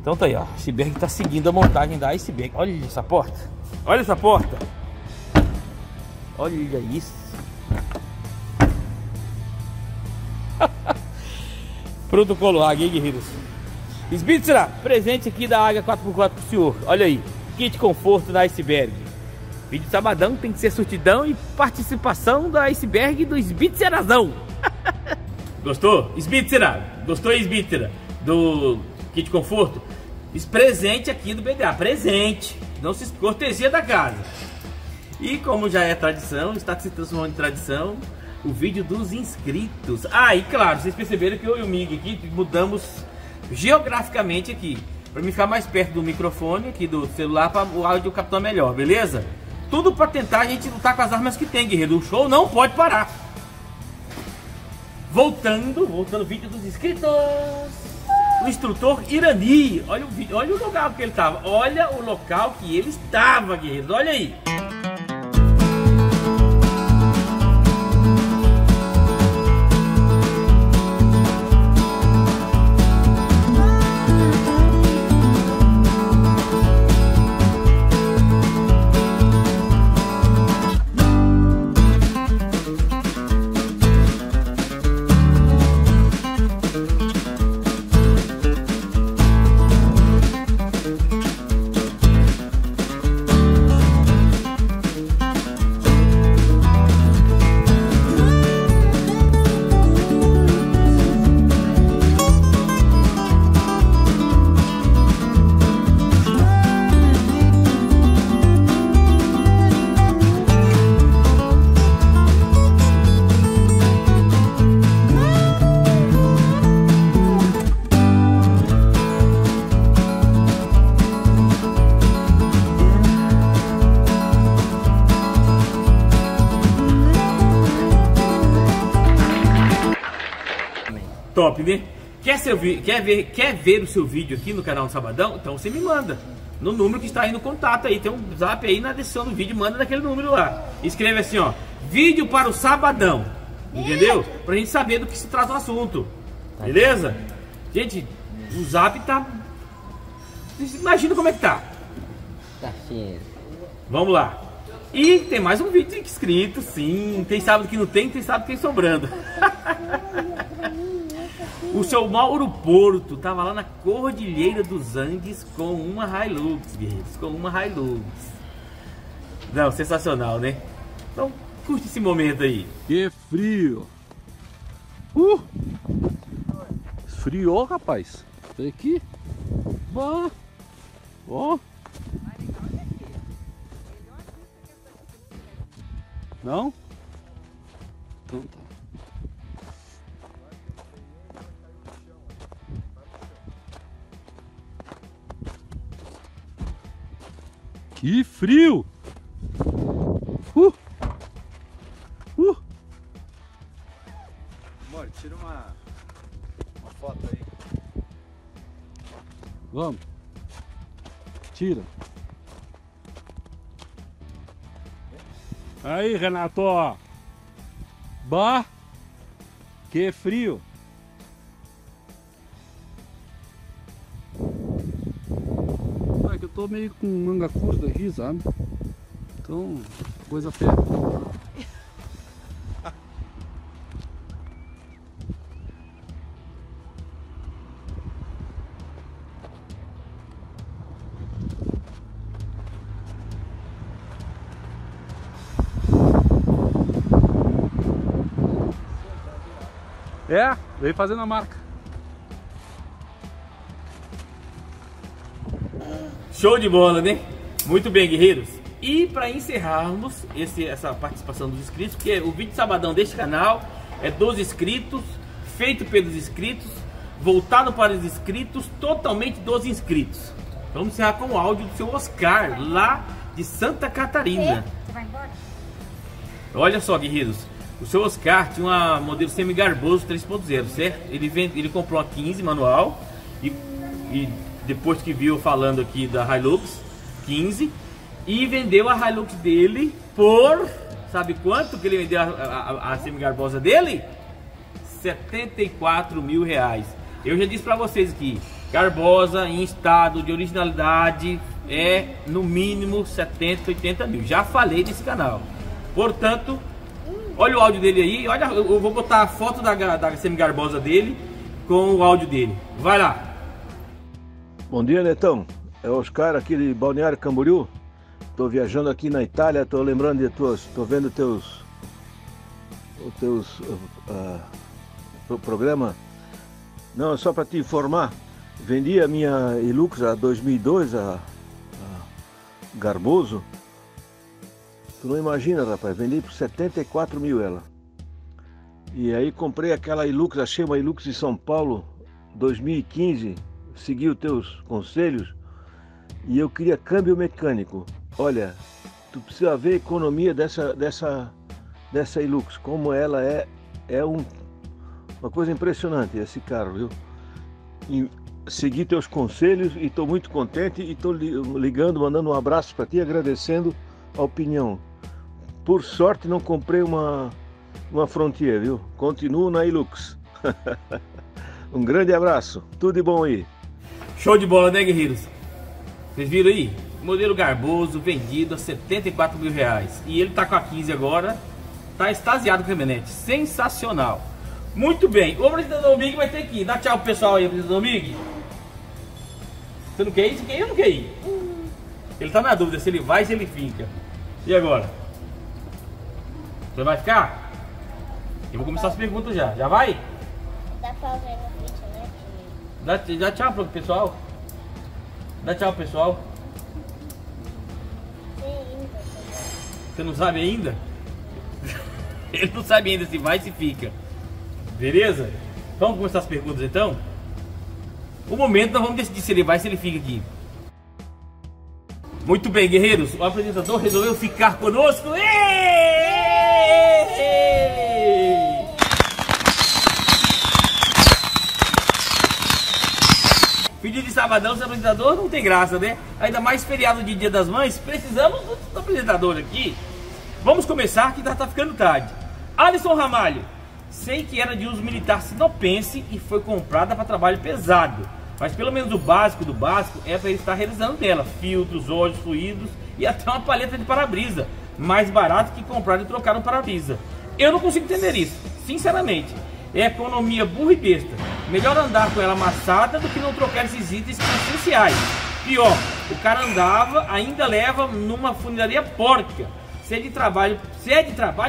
Então tá aí, ó. Iceberg tá seguindo a montagem da Iceberg. Olha essa porta. Olha essa porta. Olha isso. Protocolo Águia, hein, guerreiros? Spitzera, presente aqui da Águia 4x4 pro senhor. Olha aí. Kit conforto da Iceberg. Vídeo de sabadão tem que ser surtidão e participação da Iceberg do Spitzerazão. Gostou? Spitzera, gostou, Spitzera? Do kit conforto? Presente aqui do BDA, presente. Não se cortesia da casa. E como já é tradição, está se transformando em tradição, o vídeo dos inscritos. Ah, e claro, vocês perceberam que eu e o Miguel aqui mudamos geograficamente aqui. Para me ficar mais perto do microfone aqui do celular para o áudio captar melhor, beleza? Tudo para tentar a gente lutar com as armas que tem, guerreiro. O show não pode parar. Voltando o vídeo dos inscritos. O instrutor Irani. Olha o vídeo, olha o local que ele estava. Olha o local que ele estava, guerreiro. Olha aí. Top, né? Quer ver o seu vídeo aqui no canal do Sabadão? Então você me manda no número que está aí no contato aí. Tem um zap aí na descrição do vídeo, manda naquele número lá. Escreve assim, ó, vídeo para o Sabadão, entendeu? Pra gente saber do que se trata o assunto, beleza? Gente, o zap tá... Imagina como é que tá. Tá cheio. Vamos lá. E tem mais um vídeo inscrito, sim. Tem sábado que não tem, tem sábado que tem sobrando. O seu Mauro Porto tava lá na Cordilheira dos Andes com uma Hilux, guerreiros, com uma Hilux. Não, sensacional, né? Então, curte esse momento aí. Que frio! Esfriou, rapaz. Tem aqui. Ó. Oh. Não? Então tá. Que frio! Amor, tira uma foto aí. Vamos. Tira. Aí, Renato, ó. Bah! Que frio! É que eu tô meio com manga curta aqui, sabe? Então, coisa pega. É, veio fazendo a marca. Show de bola, né? Muito bem, guerreiros. E para encerrarmos essa participação dos inscritos, porque o vídeo de sabadão deste canal é dos inscritos, feito pelos inscritos, voltado para os inscritos, totalmente dos inscritos. Vamos encerrar com o áudio do seu Oscar, lá de Santa Catarina. Olha só, guerreiros. O seu Oscar tinha uma modelo semi-garboso 3.0, certo? Ele comprou uma 15 manual e depois que viu falando aqui da Hilux 15 e vendeu a Hilux dele por, sabe quanto que ele vendeu a semi-garbosa dele? R$ 74 mil. Eu já disse para vocês que garbosa em estado de originalidade é no mínimo 70, 80 mil. Já falei nesse canal. Portanto, olha o áudio dele aí, olha, eu vou botar a foto da semi-garbosa dele com o áudio dele. Vai lá! Bom dia, Netão. É o Oscar aqui de Balneário Camboriú. Tô viajando aqui na Itália, tô lembrando de tô vendo o teu programa. Não, é só para te informar, vendi a minha Hilux a 2002, a Garboso. Tu não imagina, rapaz, vendi por 74 mil ela. E aí comprei aquela Hilux, achei uma Hilux em São Paulo, 2015, segui os teus conselhos e eu queria câmbio mecânico. Olha, tu precisa ver a economia dessa Hilux, como ela é uma coisa impressionante esse carro, viu? E segui teus conselhos e estou muito contente e estou ligando, mandando um abraço para ti, agradecendo a opinião. Por sorte não comprei uma Frontier, viu? Continuo na Hilux. Um grande abraço, tudo de bom aí. Show de bola, né, guerreiros? Vocês viram aí? Modelo garboso, vendido a 74 mil reais. E ele tá com a 15 agora, tá extasiado com o caminhonete, sensacional. Muito bem, o presidente Domingo vai ter que ir. Dá tchau pro pessoal aí, presidente Domingo. Você não quer ir? Quem não quer ir? Ele tá na dúvida se ele vai, se ele fica. E agora? Você vai ficar? Eu vou começar as perguntas já. Já vai? Dá pausa aí no vídeo, né? Dá tchau pro pessoal. Dá tchau pro pessoal. Você não sabe ainda? Ele não sabe ainda se vai, se fica. Beleza? Vamos começar as perguntas então? O momento nós vamos decidir se ele vai, se ele fica aqui. Muito bem, guerreiros, o apresentador resolveu ficar conosco. Pedido de sabadão sem apresentador não tem graça, né? Ainda mais feriado de Dia das Mães, precisamos do apresentador aqui. Vamos começar que já tá ficando tarde. Alisson Ramalho, sei que era de uso militar sinopense e foi comprada para trabalho pesado. Mas pelo menos o básico do básico é para ele estar realizando dela. Filtros, óleos, fluidos e até uma paleta de para-brisa. Mais barato que comprar e trocar um para-brisa. Eu não consigo entender isso, sinceramente. É economia burra e besta. Melhor andar com ela amassada do que não trocar esses itens essenciais. Pior, o cara andava, ainda leva numa funilaria porca. Se é de trabalho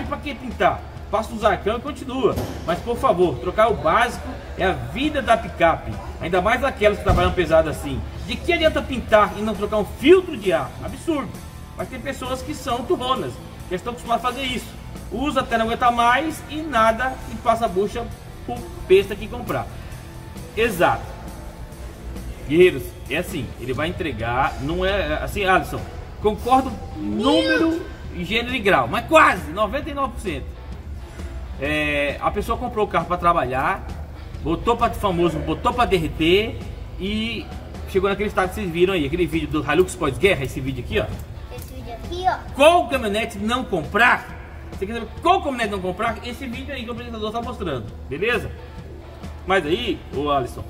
para que pintar? Passa um zarcão e continua. Mas por favor, trocar o básico é a vida da picape. Ainda mais aquelas que trabalham pesado assim. De que adianta pintar e não trocar um filtro de ar? Absurdo. Mas tem pessoas que são turronas, que estão acostumadas a fazer isso. usa até não aguentar mais e nada e passa a bucha por besta que comprar. Exato, guerreiros, é assim, ele vai entregar, não é assim, Alisson, concordo número, gênero e grau, mas quase, 99%. É, a pessoa comprou o carro para trabalhar, botou para famoso, botou para derreter e chegou naquele estado que vocês viram aí, aquele vídeo do Hilux pós-guerra, esse vídeo aqui, ó. Esse vídeo aqui, ó. Qual caminhonete não comprar? Você quer saber qual caminhonete não comprar? Esse vídeo aí que o apresentador tá mostrando, beleza? Mas aí, o Alisson,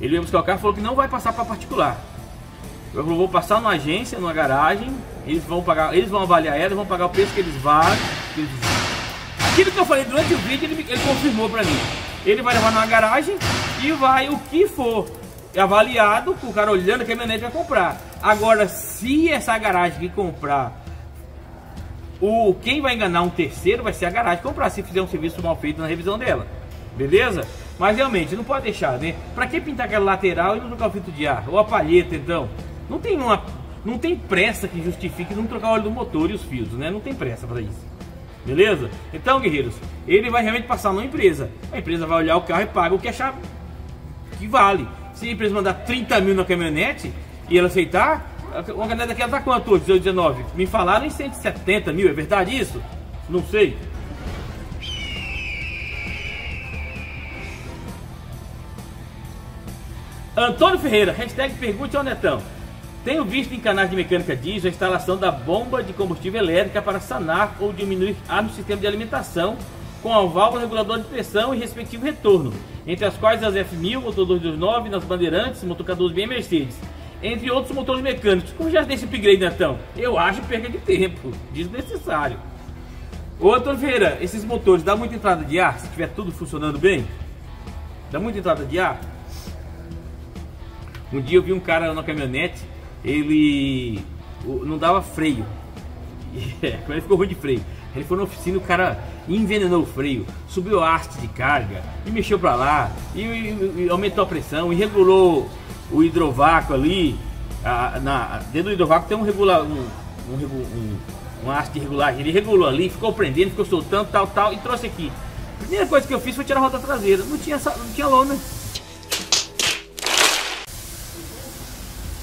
ele veio buscar o carro e falou que não vai passar para particular. Eu falei, vou passar numa agência, numa garagem, eles vão pagar, eles vão avaliar ela, vão pagar o preço que eles valem. Aquilo que eu falei durante o vídeo, ele confirmou para mim. Ele vai levar numa garagem e vai, o que for avaliado, o cara olhando a caminhonete vai comprar. Agora, se essa garagem que comprar, quem vai enganar um terceiro vai ser a garagem comprar, se fizer um serviço mal feito na revisão dela, beleza? Mas realmente, não pode deixar, né? Pra que pintar aquela lateral e não trocar o filtro de ar? Ou a palheta, então? Não tem pressa que justifique não trocar o óleo do motor e os fios, né? Não tem pressa pra isso, beleza? Então, guerreiros, ele vai realmente passar numa empresa. A empresa vai olhar o carro e paga o que achar que vale. Se a empresa mandar 30 mil na caminhonete e ela aceitar, uma caminhonete daquela tá quanto hoje? 18, 19? Me falaram em 170 mil, é verdade isso? Não sei. Antônio Ferreira, hashtag pergunte ao Netão. Tenho visto em canais de mecânica diesel a instalação da bomba de combustível elétrica para sanar ou diminuir ar no sistema de alimentação com a válvula reguladora de pressão e respectivo retorno, entre as quais as F1000, motor 229, nas Bandeirantes, motor 14B e Mercedes, entre outros motores mecânicos. Como já desse upgrade, Netão? Eu acho perda de tempo, desnecessário. Ô Antônio Ferreira, esses motores dá muita entrada de ar se tiver tudo funcionando bem? Dá muita entrada de ar? Um dia eu vi um cara na caminhonete, ele não dava freio, quando ele ficou ruim de freio, ele foi na oficina, o cara envenenou o freio, subiu a haste de carga e mexeu para lá e aumentou a pressão e regulou o hidrovácuo ali. Dentro do hidrovácuo tem um haste de regulagem, ele regulou ali, ficou prendendo, ficou soltando, tal, e trouxe aqui. A primeira coisa que eu fiz foi tirar a roda traseira, não tinha lona.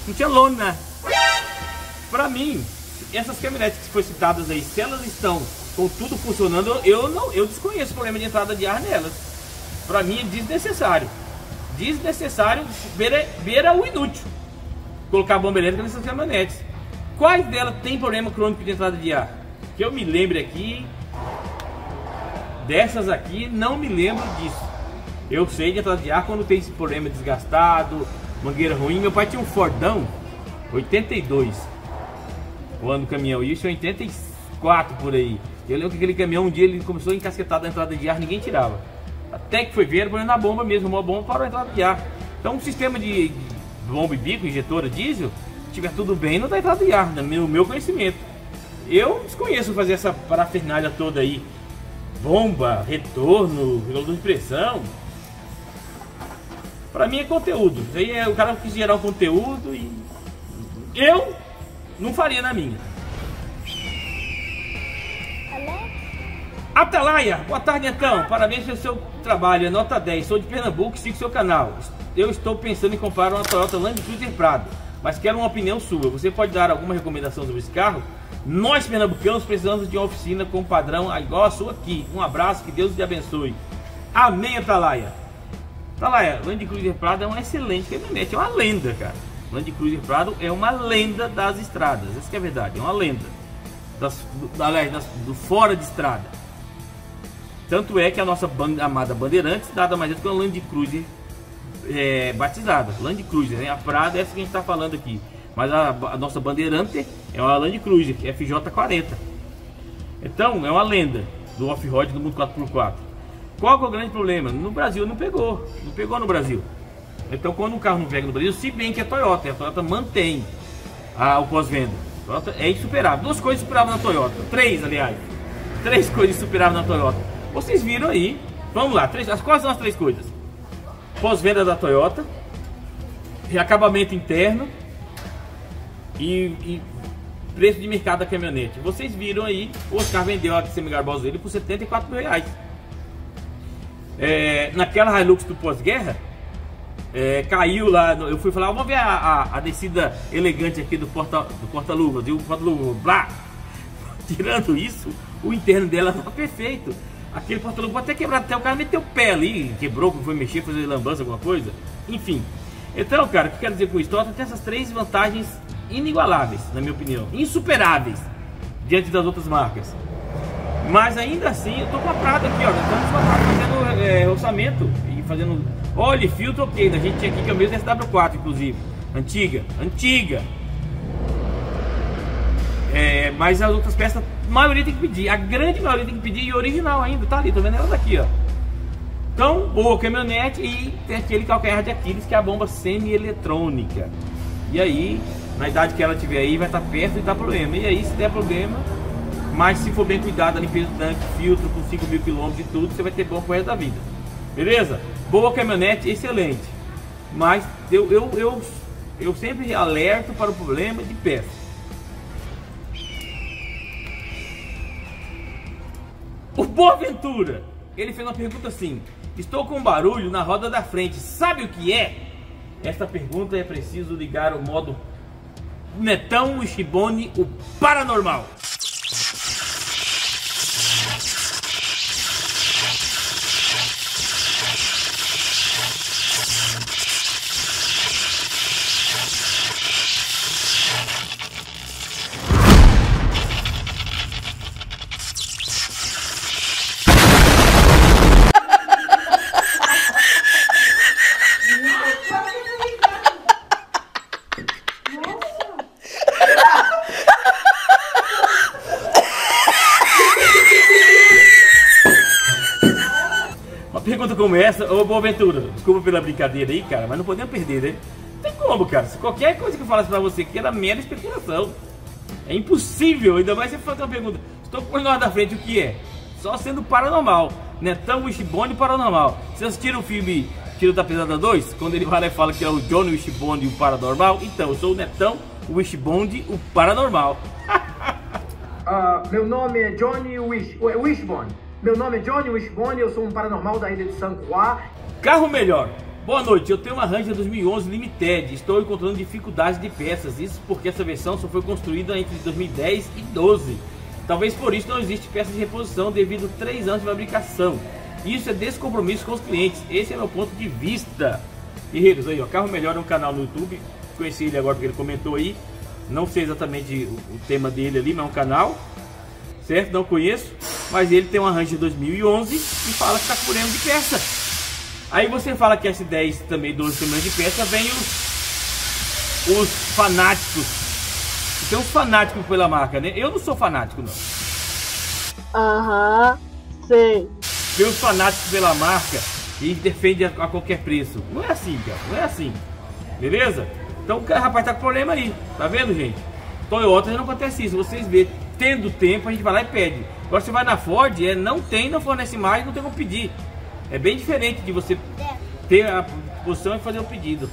Não tinha lona. Pra mim, essas caminhonetes que foram citadas aí, se elas estão com tudo funcionando, eu desconheço o problema de entrada de ar nelas. Pra mim é desnecessário. Desnecessário, beira o inútil, colocar bomba elétrica nessas caminhonetes. Quais delas tem problema crônico de entrada de ar? Que eu me lembre aqui, dessas aqui, não me lembro disso. Eu sei de entrada de ar quando tem esse problema desgastado, mangueira ruim. Meu pai tinha um Fordão 82, o ano do caminhão, e isso é 84 por aí. Eu lembro que aquele caminhão um dia ele começou a encasquetar da entrada de ar, ninguém tirava. Até que foi ver, por na bomba mesmo, uma bomba para a entrada de ar. Então, um sistema de bomba e bico, injetora diesel, se tiver tudo bem, não dá entrada de ar, no meu conhecimento. Eu desconheço fazer essa parafernália toda aí: bomba, retorno, regulador de pressão. Pra mim é conteúdo. Isso aí é o cara que quis gerar o conteúdo e eu não faria na minha. Atalaia, boa tarde, então. Parabéns pelo seu trabalho, é nota 10. Sou de Pernambuco e sigo seu canal. Eu estou pensando em comprar uma Toyota Land Cruiser Prado, mas quero uma opinião sua. Você pode dar alguma recomendação sobre esse carro? Nós, pernambucanos, precisamos de uma oficina com padrão igual a sua aqui. Um abraço, que Deus te abençoe. Amém, Atalaia. Atalaia, Land Cruiser Prado é um excelente caminhonete, é uma lenda, cara. Land Cruiser Prado é uma lenda das estradas, essa que é a verdade, é uma lenda do fora de estrada. Tanto é que a nossa amada Bandeirantes nada mais é do que uma Land Cruiser batizada, Land Cruiser, né? A Prado é essa que a gente está falando aqui, mas a nossa Bandeirante é uma Land Cruiser FJ40. Então é uma lenda do off-road do mundo 4x4. Qual que é o grande problema? No Brasil não pegou, não pegou no Brasil. Então quando um carro não pega no Brasil, se bem que a Toyota mantém o pós-venda. A Toyota é insuperável. Duas coisas superavam na Toyota, três aliás, três coisas superavam na Toyota. Vocês viram aí, vamos lá, quais são as três coisas? Pós-venda da Toyota, acabamento interno e preço de mercado da caminhonete. Vocês viram aí, o Oscar vendeu a semigarbosa dele por R$ 74 mil. Naquela Hilux do pós-guerra, caiu lá, eu fui falar, vamos ver a descida elegante aqui do porta-luvas, do porta-luvas, blá. Tirando isso, o interno dela tá perfeito. Aquele porta-luvas até quebrado, até o cara meteu o pé ali, quebrou, foi mexer, fazer lambança, alguma coisa, enfim. Então, cara, o que eu quero dizer com isso? Toyota tem essas três vantagens inigualáveis, na minha opinião, insuperáveis diante das outras marcas. Mas ainda assim, eu tô com a Prado aqui, ó, estamos com a Prado fazendo orçamento e fazendo óleo, filtro, ok. A gente tinha aqui caminhões da SW4, inclusive, antiga. Mas as outras peças, a maioria tem que pedir, a grande maioria tem que pedir, e original ainda, tá ali, tô vendo ela daqui, ó. Então, boa caminhonete, e tem aquele calcanhar de Aquiles, que é a bomba semi-eletrônica. E aí, na idade que ela tiver aí, vai estar perto e dá problema. E aí, se der problema, mas se for bem cuidado, a limpeza do tanque, filtro com 5.000 km e tudo, você vai ter bom pro resto da vida. Beleza? Boa caminhonete, excelente. Mas eu sempre alerto para o problema de peça. O Boaventura, ele fez uma pergunta assim: estou com barulho na roda da frente, sabe o que é? Esta pergunta é preciso ligar o modo Netão, o Shibone, o Paranormal. Como essa, ô Boaventura, desculpa pela brincadeira aí, cara, mas não podemos perder, né? Não tem como, cara, se qualquer coisa que eu falasse pra você aqui era mera especulação. É impossível, ainda mais você fazer uma pergunta. Estou com o nós da frente, o que é? Só sendo paranormal, Netão Wishbone paranormal. Vocês assistiram o filme Tiro da Pesada 2? Quando ele vai lá e fala que é o Johnny Wishbone, o paranormal. Então, eu sou o Netão Wishbone, o paranormal. Meu nome é Johnny Wishbone. Meu nome é Johnny Wishbone, eu sou um paranormal da ilha de São Juan. Carro Melhor. Boa noite, eu tenho uma Ranger 2011 Limited. Estou encontrando dificuldades de peças. Isso porque essa versão só foi construída entre 2010 e 12. Talvez por isso não existe peça de reposição devido a 3 anos de fabricação. Isso é descompromisso com os clientes. Esse é meu ponto de vista. Guerreiros, aí, ó, Carro Melhor é um canal no YouTube. Conheci ele agora porque ele comentou aí. Não sei exatamente o tema dele ali, mas é um canal. Certo? Não conheço. Mas ele tem uma Ranger 2011 e fala que tá curando de peça. Aí você fala que S10 também 12 semanas de peça. Vem os fanáticos. Tem uns fanáticos pela marca, né? Eu não sou fanático, não. Aham, sei. Tem os fanáticos pela marca e defende a qualquer preço. Não é assim, cara. Não é assim. Beleza? Então o cara, rapaz, tá com problema aí. Tá vendo, gente? Toyota já não acontece isso. Vocês vê. Tendo tempo, a gente vai lá e pede. Agora você vai na Ford, não tem, não fornece mais, não tem como pedir. É bem diferente de você ter a posição e fazer o pedido.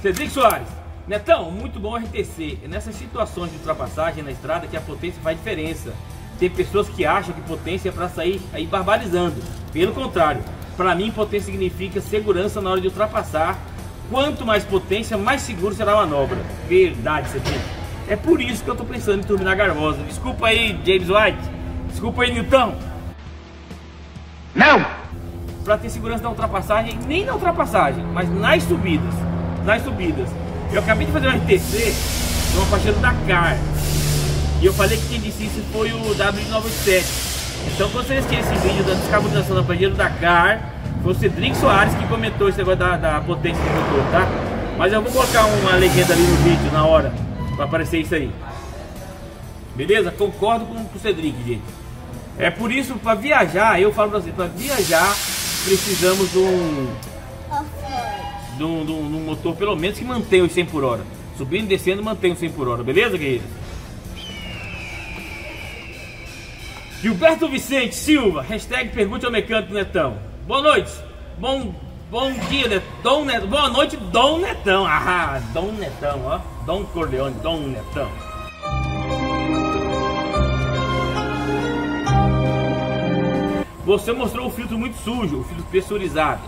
Cedric Soares. Netão, muito bom RTC. É nessas situações de ultrapassagem na estrada que a potência faz diferença. Tem pessoas que acham que potência é para sair aí barbarizando. Pelo contrário, para mim potência significa segurança na hora de ultrapassar. Quanto mais potência, mais seguro será a manobra. Verdade, você tem. É por isso que eu tô pensando em turbinar garbosa. Desculpa aí, James White. Desculpa aí, Newton. Não! Pra ter segurança na ultrapassagem, nem na ultrapassagem, mas nas subidas. Nas subidas. Eu acabei de fazer um RTC numa faixa do Dakar. E eu falei que quem disse isso foi o W97. Então, quando vocês têm esse vídeo da descarbonização da bandeira do Dakar, foi o Cedric Soares que comentou esse negócio da potência do motor, tá? Mas eu vou colocar uma legenda ali no vídeo na hora, pra aparecer isso aí. Beleza? Concordo com o Cedric, gente. É por isso, pra viajar, eu falo pra você, pra viajar precisamos de um motor pelo menos que mantenha os 100 por hora. Subindo e descendo mantém os 100 por hora, beleza, guerreiros? Gilberto Vicente Silva, hashtag pergunte ao mecânico Netão. Boa noite, bom Bom dia, Dom Netão. Boa noite, Dom Netão. Ah, Dom Netão, ó. Dom Corleone, Dom Netão. Você mostrou o filtro muito sujo, o filtro pressurizado.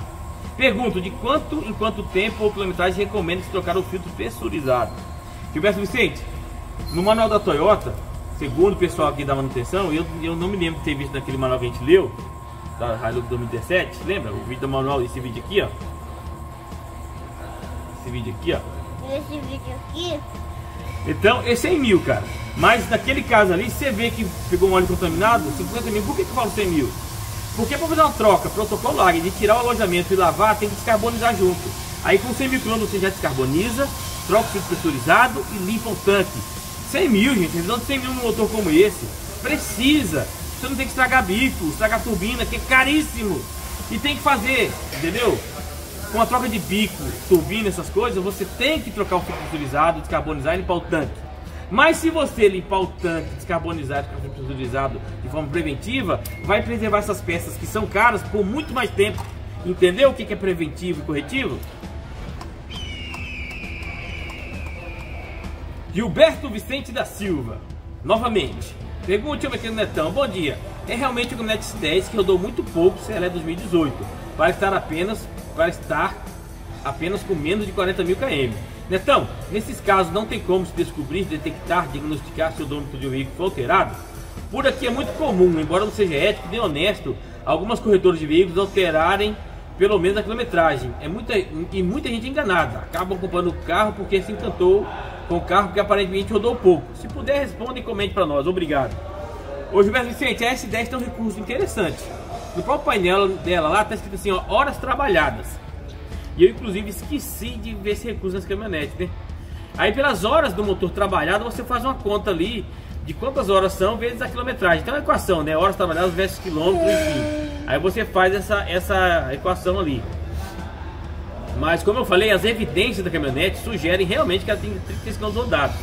Pergunto, de quanto em quanto tempo ou quilometragem recomenda-se trocar o filtro pressurizado? Gilberto Vicente, no manual da Toyota, segundo o pessoal aqui da manutenção, eu não me lembro de ter visto naquele manual que a gente leu, da Hilux 2017, lembra? O vídeo do manual, esse vídeo aqui, ó. Esse vídeo aqui, ó. Esse vídeo aqui. Então, é 100 mil, cara. Mas naquele caso ali, você vê que pegou um óleo contaminado, 50 mil. Por que eu falo 100 mil? Porque para fazer uma troca protocolar de tirar o alojamento e lavar, tem que descarbonizar junto. Aí com 100 mil quilômetros você já descarboniza, troca o filtro pressurizado e limpa o tanque. 100 mil, gente, não 100 mil num motor como esse. Precisa. Você não tem que estragar bico, estragar turbina, que é caríssimo. E tem que fazer, entendeu? Com a troca de bico, turbina, essas coisas, você tem que trocar o filtro pressurizado, descarbonizar e limpar o tanque. Mas se você limpar o tanque, descarbonizar, ficar pressurizado de forma preventiva, vai preservar essas peças que são caras por muito mais tempo. Entendeu o que é preventivo e corretivo? Gilberto Vicente da Silva, novamente. Pergunte ao pequeno Netão, bom dia. É realmente o S10 que rodou muito pouco, se ela é 2018, para estar apenas com menos de 40 mil km. Netão, nesses casos não tem como se descobrir, detectar, diagnosticar se o odômetro de um veículo foi alterado? Por aqui é muito comum, embora não seja ético nem honesto, algumas corretoras de veículos alterarem pelo menos a quilometragem. E muita gente enganada, acaba comprando o carro porque se encantou com o carro que aparentemente rodou pouco. Se puder, responda e comente para nós, obrigado. Ô Gilberto Vicente, a S10 tem um recurso interessante. No próprio painel dela lá está escrito assim, ó, horas trabalhadas. E eu inclusive esqueci de ver esse recurso nas caminhonetes, né? Aí pelas horas do motor trabalhado você faz uma conta ali de quantas horas são vezes a quilometragem. Então é uma equação, né? Horas trabalhadas versus quilômetros, enfim. Aí você faz essa equação ali. Mas como eu falei, as evidências da caminhonete sugerem realmente que ela tem 33 km rodados.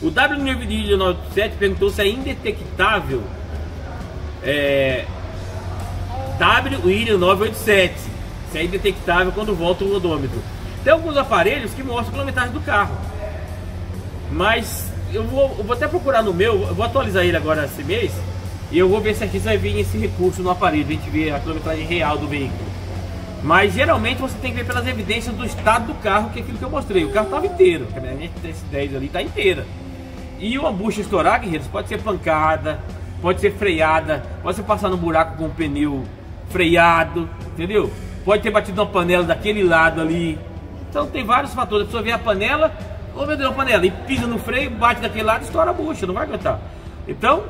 O W997 perguntou se é indetectável. W987 se é indetectável quando volta o odômetro. Tem alguns aparelhos que mostram a quilometragem do carro, mas eu vou até procurar no meu, eu vou atualizar ele agora esse mês e eu vou ver se aqui vai vir esse recurso no aparelho, a gente vê a quilometragem real do veículo. Mas geralmente você tem que ver pelas evidências do estado do carro, que é aquilo que eu mostrei. O carro estava inteiro, a minha S10 ali está inteira. E uma bucha estourar, guerreiros, pode ser pancada, pode ser freada, pode ser passar no buraco com o pneu freado, entendeu? Pode ter batido uma panela daquele lado ali. Então tem vários fatores. A pessoa vê a panela, ou vê a panela, e pisa no freio, bate daquele lado e estoura a bucha, não vai aguentar. Então,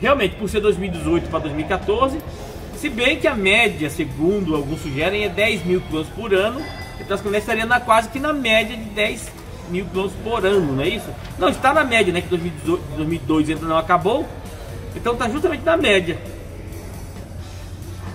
realmente, por ser 2018 para 2014, se bem que a média, segundo alguns sugerem, é 10 mil km por ano, então as caminhonetes estariam quase que na média de 10 mil km por ano, não é isso? Não, está na média, né? Que 2002 ainda não acabou, então está justamente na média.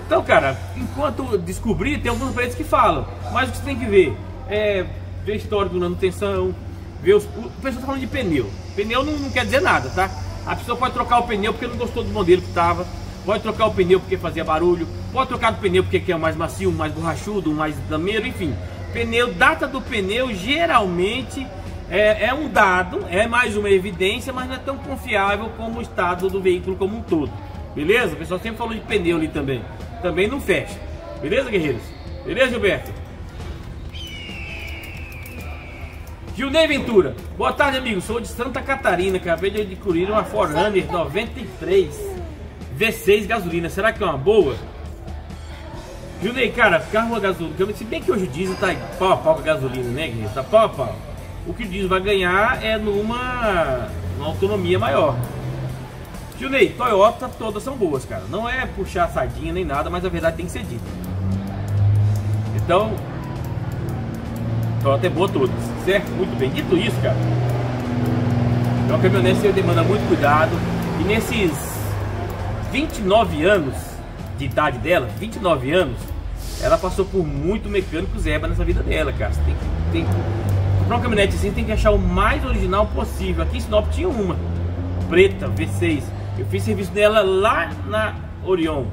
Então, cara, enquanto descobrir, tem alguns aparelhos que falam, mas o que você tem que ver é ver a história do manutenção, ver os... O pessoal está falando de pneu. Pneu não quer dizer nada, tá? A pessoa pode trocar o pneu porque não gostou do modelo que estava, pode trocar o pneu porque fazia barulho, pode trocar do pneu porque quer um mais macio, um mais borrachudo, um mais dameiro, enfim. Pneu, data do pneu geralmente é um dado, é mais uma evidência, mas não é tão confiável como o estado do veículo como um todo. Beleza? O pessoal sempre falou de pneu ali também. Também não fecha. Beleza, guerreiros? Beleza, Gilberto? Gilnei Ventura. Boa tarde, amigo. Sou de Santa Catarina. Acabei de adquirir uma Ford Runner 93 V6 gasolina. Será que é uma boa? Gilnei, cara, carro a gasolina. Se bem que hoje o diesel tá pau a pau com a gasolina, né, guerreiros? Tá pau a pau. O que o diesel vai ganhar é numa autonomia maior. Gilnei, Toyota, todas são boas, cara. Não é puxar a sardinha nem nada, mas a verdade tem que ser dita. Então, Toyota é boa todas, certo? Muito bem. Dito isso, cara, então a caminhonete demanda muito cuidado. E nesses 29 anos de idade dela, 29 anos, ela passou por muito mecânico zeba nessa vida dela, cara. Você tem que comprar uma caminhonete assim, tem que achar o mais original possível. Aqui em Sinop tinha uma preta, V6. Eu fiz serviço dela lá na Orion.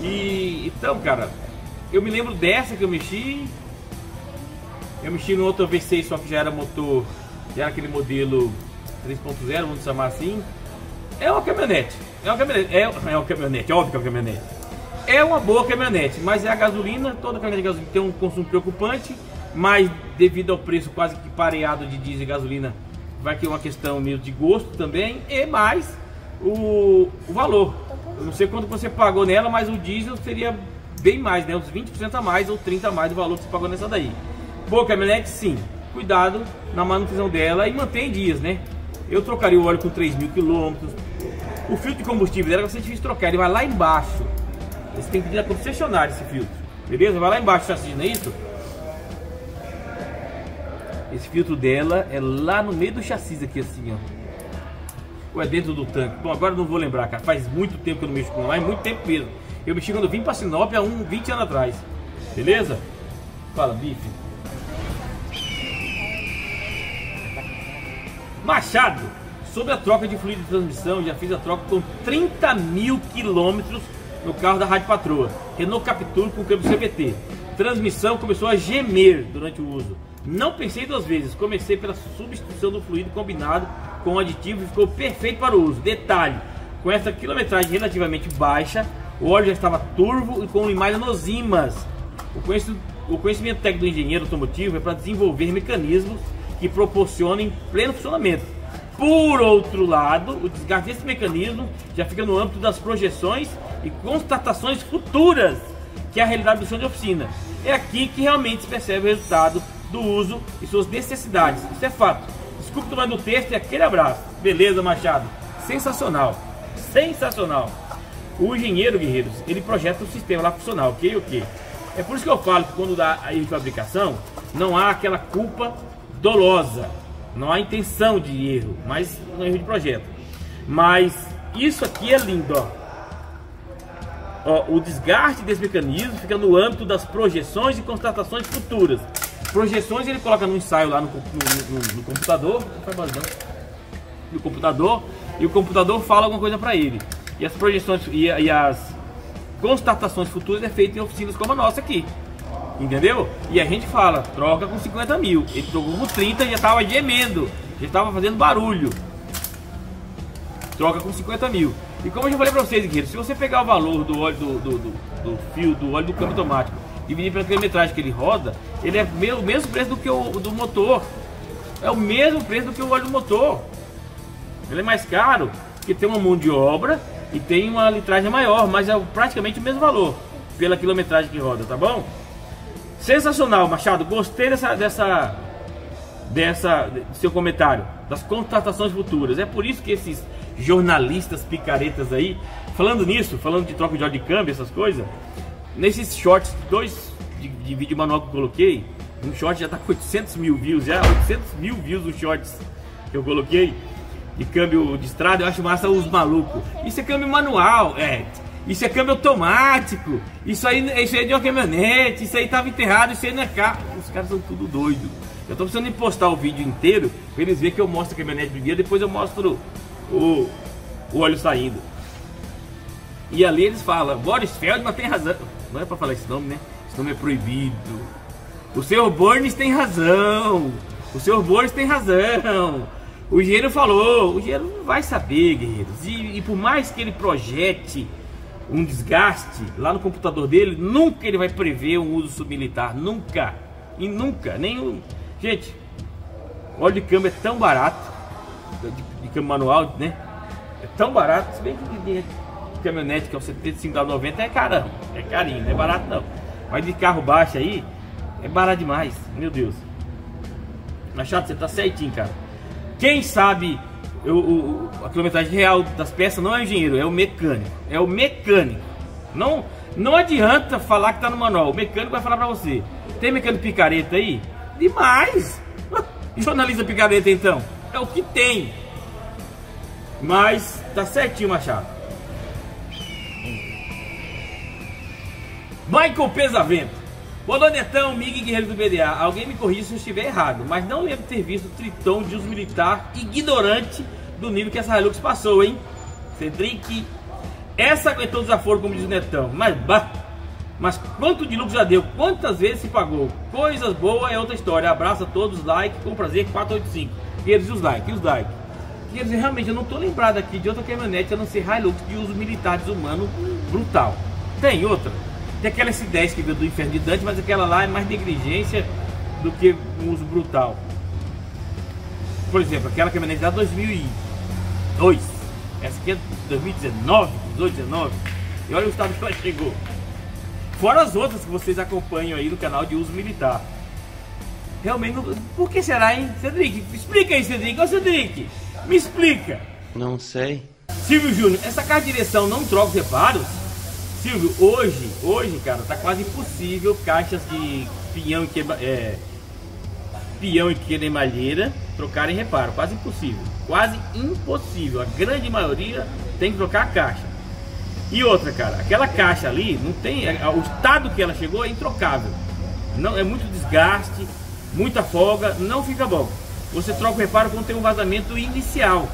E então, cara, Eu me lembro dessa que eu mexi. Eu mexi no outro V6, só que já era motor, já era aquele modelo 3.0, vamos chamar assim. É uma caminhonete, óbvio que é uma caminhonete. É uma boa caminhonete, mas é a gasolina, toda caminhonete de gasolina tem um consumo preocupante, mas devido ao preço quase que pareado de diesel e gasolina, vai ter uma questão meio de gosto também, e mais o valor. Eu não sei quanto você pagou nela, mas o diesel seria bem mais, né? Uns 20% a mais ou 30% a mais do valor que você pagou nessa daí. Boa caminhonete, sim. Cuidado na manutenção dela e mantém dias, né? Eu trocaria o óleo com 3.000 km. O filtro de combustível dela vai ser difícil de trocar, ele vai lá embaixo. Você tem que pedir na concessionária esse filtro, beleza? Vai lá embaixo, tá assistindo, é isso? Esse filtro dela é lá no meio do chassi aqui, assim, ó. Ou é dentro do tanque? Bom, agora eu não vou lembrar, cara. Faz muito tempo que eu não mexo com lá, é muito tempo mesmo. Eu mexi quando eu vim pra Sinop há 20 anos atrás, beleza? Fala, bife. Machado, sobre a troca de fluido de transmissão, já fiz a troca com 30.000 km no carro da Rádio Patroa. Renault Captur com câmbio CVT. Transmissão começou a gemer durante o uso. Não pensei duas vezes, comecei pela substituição do fluido combinado com o aditivo e ficou perfeito para o uso. Detalhe, com essa quilometragem relativamente baixa, o óleo já estava turvo e com limagem nos ímãs. O conhecimento técnico do engenheiro automotivo é para desenvolver mecanismos que proporcionem pleno funcionamento. Por outro lado, o desgaste desse mecanismo já fica no âmbito das projeções e constatações futuras, que é a realidade do chão de oficina. É aqui que realmente se percebe o resultado do uso e suas necessidades. Isso é fato. Desculpe tomar do texto e aquele abraço. Beleza, Machado? Sensacional. Sensacional. O engenheiro, guerreiros, ele projeta o sistema lá funcional, ok? Ok. É por isso que eu falo que quando dá a fabricação, não há aquela culpa dolosa, não há intenção de erro, mas um erro de projeto. Mas isso aqui é lindo, ó. Ó, o desgaste desse mecanismo fica no âmbito das projeções e constatações futuras. Projeções ele coloca no ensaio lá no computador, no computador, e o computador fala alguma coisa para ele. E as projeções e as constatações futuras é feito em oficinas como a nossa aqui. Entendeu? E a gente fala, troca com 50.000. Ele trocou com 30 e já estava gemendo, já estava fazendo barulho. Troca com 50.000. E como eu já falei para vocês, guerreiros, se você pegar o valor do óleo do fio, do óleo do câmbio automático, dividir pela quilometragem que ele roda, ele é o mesmo preço do que o do motor. É o mesmo preço do que o óleo do motor. Ele é mais caro, porque tem uma mão de obra e tem uma litragem maior, mas é praticamente o mesmo valor pela quilometragem que roda, tá bom? Sensacional, Machado, gostei seu comentário, das constatações futuras. É por isso que esses jornalistas picaretas aí, falando nisso, falando de troca de óleo de câmbio, essas coisas, nesses shorts, dois de vídeo manual que eu coloquei, um short já tá com 800.000 views, já 800.000 views os shorts que eu coloquei, de câmbio de estrada. Eu acho massa os malucos, isso é câmbio manual, é... Isso é câmbio automático, isso aí é de uma caminhonete, isso aí tava enterrado, isso aí não é carro. Os caras são tudo doido. Eu tô precisando de postar o vídeo inteiro pra eles verem que eu mostro a caminhonete primeiro, depois eu mostro o óleo saindo. E ali eles falam, Boris Feldman tem razão. Não é pra falar esse nome, né? Esse nome é proibido. O senhor Burns tem razão. O senhor Burns tem razão. O engenheiro falou. O engenheiro não vai saber, guerreiros. E por mais que ele projete um desgaste lá no computador dele, nunca ele vai prever um uso submilitar, nunca, e nunca, nenhum. Gente, óleo de câmbio é tão barato, de câmbio manual, né, é tão barato, se bem que de caminhonete que é o R$75,90 é carão, é carinho, não é barato não, mas de carro baixo aí, é barato demais, meu Deus. Machado, você tá certinho, cara. Quem sabe... a quilometragem real das peças não é o engenheiro, é o mecânico. É o mecânico. Não adianta falar que tá no manual. O mecânico vai falar pra você. Tem mecânico picareta aí? Demais! Jornalista picareta então. É o que tem. Mas tá certinho, Machado. Michael Pesavento. Olá, Netão, Miguel e Guerreiro do BDA. Alguém me corrija se eu estiver errado, mas não lembro de ter visto Triton de uso militar ignorante do nível que essa Hilux passou, hein? Cedric, essa aguentou o desaforo, como diz o Netão. Mas, bah, Mas quanto de lucro já deu? Quantas vezes se pagou? Coisas boas é outra história. Abraço a todos, like, com prazer, 485. E os likes, Quer dizer, realmente eu não tô lembrado aqui de outra caminhonete a não ser Hilux de uso militar desumano brutal. Tem outra? Tem aquela S10 que veio do inferno de Dante, mas aquela lá é mais negligência do que um uso brutal. Por exemplo, aquela caminhonete da 2002. Essa aqui é 2019, 18, 19. E olha o estado que ela chegou. Fora as outras que vocês acompanham aí no canal de uso militar. Realmente, por que será, hein? Cedric, explica aí, Cedric. Ô, Cedric, me explica. Não sei. Silvio Júnior, essa carta de direção não troca os reparos? Silvio, hoje, cara, tá quase impossível caixas de pião e queimalheira trocarem reparo. Quase impossível. A grande maioria tem que trocar a caixa. E outra, cara, aquela caixa ali não tem, o estado que ela chegou é introcável. Não, é muito desgaste, muita folga, não fica bom. Você troca o reparo quando tem um vazamento inicial,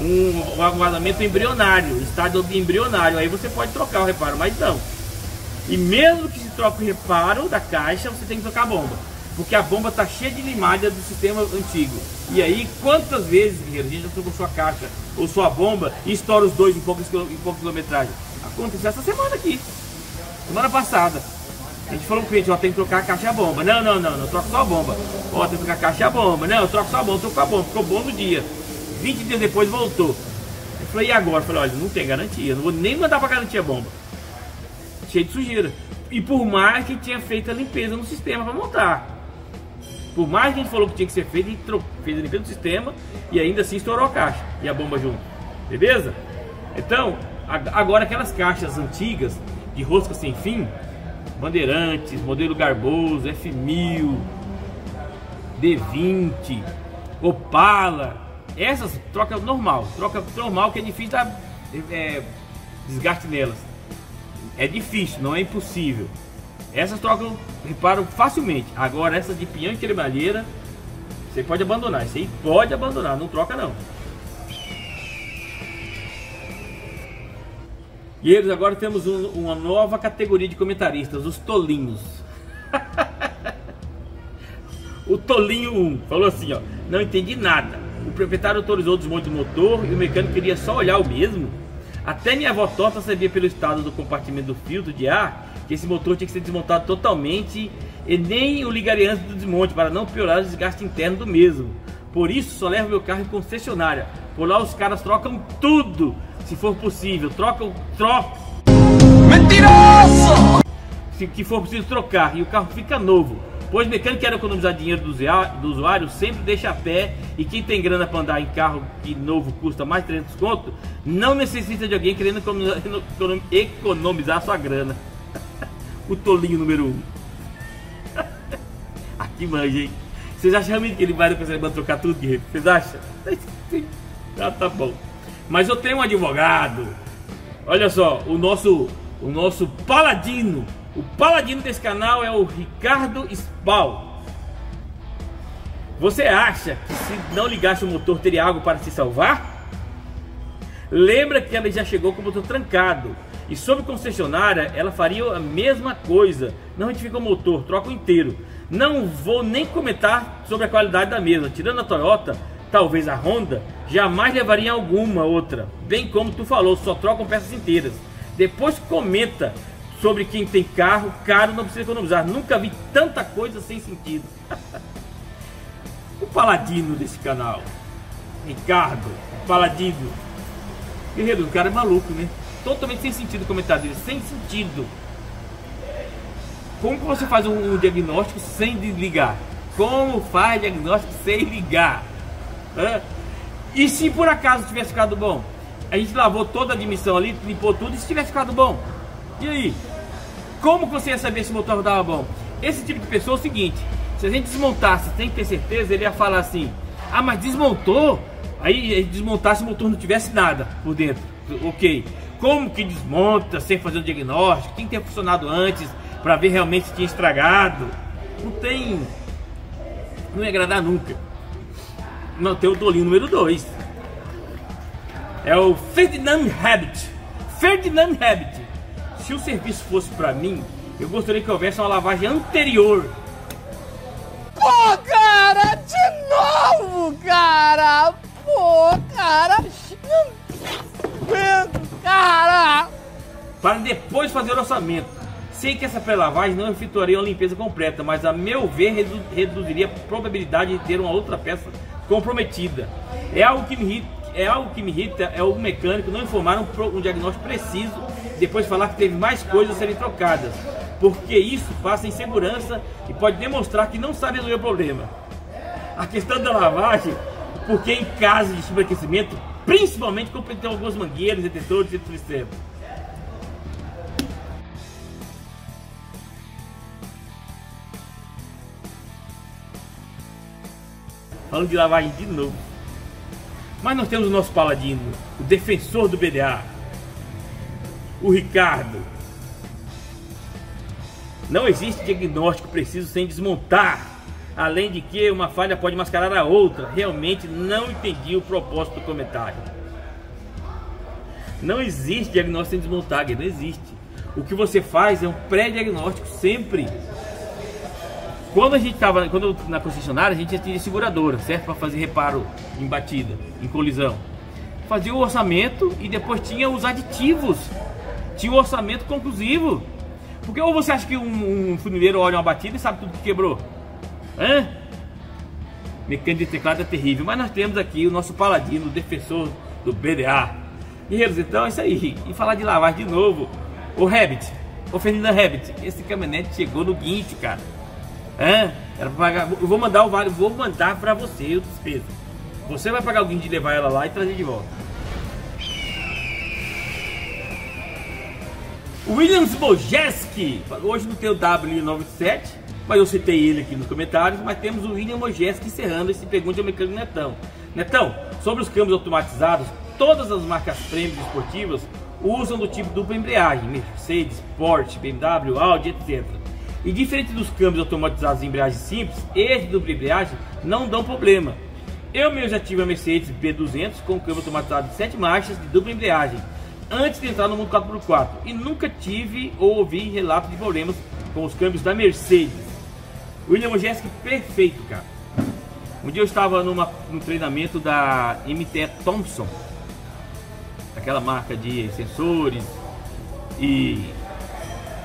um vazamento embrionário, estado de embrionário, aí você pode trocar o reparo, mas não. E mesmo que se troque o reparo da caixa, você tem que trocar a bomba, porque a bomba está cheia de limalha do sistema antigo. E aí, quantas vezes, Guilherme, a gente já trocou sua caixa ou sua bomba e estoura os dois em pouca quilometragem? Aconteceu essa semana aqui, semana passada. A gente falou pro cliente, ó, tem que trocar a caixa e a bomba. Não, troca só a bomba. Ó, tem que trocar a caixa e a bomba. Não, troca só a bomba, troca a bomba. Ficou bom no dia. 20 dias depois voltou. Eu falei, e agora? Eu falei, olha, não tem garantia. Não vou nem mandar pra garantir a bomba. Cheio de sujeira. E por mais que tinha feito a limpeza no sistema pra montar. Por mais que a gente falou que tinha que ser feito, fez a limpeza do sistema e ainda assim estourou a caixa e a bomba junto. Beleza? Então, agora aquelas caixas antigas de rosca sem fim, Bandeirantes, modelo Garboso, F1000, D20, Opala, essas troca normal que é difícil dar desgaste nelas. É difícil, não é impossível. Essas trocam, reparo facilmente. Agora essa de pinhão e cremalheira, você pode abandonar. Isso aí pode abandonar, não troca não. E eles agora temos uma nova categoria de comentaristas, os tolinhos. O tolinho 1 falou assim, ó, não entendi nada. O proprietário autorizou o desmonte do motor e o mecânico queria só olhar o mesmo. Até minha avó torta sabia pelo estado do compartimento do filtro de ar que esse motor tinha que ser desmontado totalmente e nem o ligaria antes do desmonte para não piorar o desgaste interno do mesmo. Por isso só levo meu carro em concessionária. Por lá os caras trocam tudo. Se for possível, troca. Mentiroso! Se for possível trocar e o carro fica novo. Pois mecânico quer economizar dinheiro do usuário, sempre deixa a pé. E quem tem grana para andar em carro que novo custa mais de 300 conto, não necessita de alguém querendo economizar sua grana. O tolinho número 1. Aqui manja, hein? Vocês acham realmente que ele vai trocar tudo, Guilherme? Vocês acham? Ah, tá bom. Mas eu tenho um advogado. Olha só, o nosso paladino. O paladino desse canal é o Ricardo Spal. Você acha que se não ligasse o motor teria algo para se salvar? Lembra que ela já chegou com o motor trancado. E sob concessionária ela faria a mesma coisa. Não retifica o motor, troca o inteiro. Não vou nem comentar sobre a qualidade da mesma. Tirando a Toyota, talvez a Honda, jamais levaria alguma outra. Bem como tu falou, só trocam peças inteiras. Depois comenta sobre quem tem carro caro não precisa economizar. Nunca vi tanta coisa sem sentido. O paladino desse canal, Ricardo Paladino. Guerreiro, o cara é maluco, né? Totalmente sem sentido o comentário dele, sem sentido. Como você faz um diagnóstico sem desligar? Como faz diagnóstico sem ligar? Hã? E se por acaso tivesse ficado bom? A gente lavou toda a admissão ali, limpou tudo, e se tivesse ficado bom? E aí? Como que você ia saber se o motor rodava bom? Esse tipo de pessoa é o seguinte, se a gente desmontasse, tem que ter certeza, ele ia falar assim, ah, mas desmontou? Aí desmontasse o motor não tivesse nada por dentro, ok. Como que desmonta sem fazer o diagnóstico? Tem que ter funcionado antes para ver realmente se tinha estragado. Não ia agradar nunca. Não, tem o tolinho número 2. É o Ferdinand Rabbit. Se o serviço fosse pra mim, Eu gostaria que houvesse uma lavagem anterior. Pô, cara, de novo, cara. Pô, cara, não, cara. Para depois fazer o orçamento. Sei que essa pré-lavagem não efetuaria uma limpeza completa, mas a meu ver reduziria a probabilidade de ter uma outra peça comprometida. É algo que me irrita é o mecânico não informar um diagnóstico preciso, depois falar que teve mais coisas a serem trocadas, porque isso passa insegurança e pode demonstrar que não sabe resolver o problema. A questão da lavagem, porque em caso de superaquecimento, principalmente quando tem algumas mangueiras, detentores, etc. Falando de lavagem de novo. Mas nós temos o nosso paladino, o defensor do BDA, o Ricardo. Não existe diagnóstico preciso sem desmontar, além de que uma falha pode mascarar a outra. Realmente não entendi o propósito do comentário. Não existe diagnóstico sem desmontar, não existe. O que você faz é um pré-diagnóstico sempre. Quando a gente estava na concessionária, a gente já tinha seguradora, certo? Para fazer reparo em batida, em colisão. Fazia o orçamento e depois tinha os aditivos. Tinha o orçamento conclusivo. Porque ou você acha que um funileiro olha uma batida e sabe tudo que quebrou? Hã? Mecânica de teclado é terrível. Mas nós temos aqui o nosso paladino, o defensor do BDA. E eles, então, é isso aí. E falar de lavagem de novo. O Rabbit, o Fernando Rabbit, esse caminhonete chegou no guincho, cara. Hã? Era pra pagar. Eu vou mandar o vale, vou mandar pra você o despesa. Você vai pagar alguém de levar ela lá e trazer de volta. O Williams Mojeski, hoje não tem o W97, mas eu citei ele aqui nos comentários. Mas temos o William Mojeski encerrando esse pergunta ao mecânico Netão. Netão, sobre os câmbios automatizados, todas as marcas prêmios esportivas usam do tipo dupla embreagem: Mercedes, Porsche, BMW, Audi, etc. E diferente dos câmbios automatizados em embreagem simples, esses dupla embreagem não dão problema. Eu mesmo já tive a Mercedes B200 com câmbio automatizado de 7 marchas de dupla embreagem, antes de entrar no mundo 4x4, e nunca tive ou ouvi relatos de problemas com os câmbios da Mercedes. William Jéssica, perfeito, cara. Um dia eu estava num treinamento da MT Thompson, aquela marca de sensores e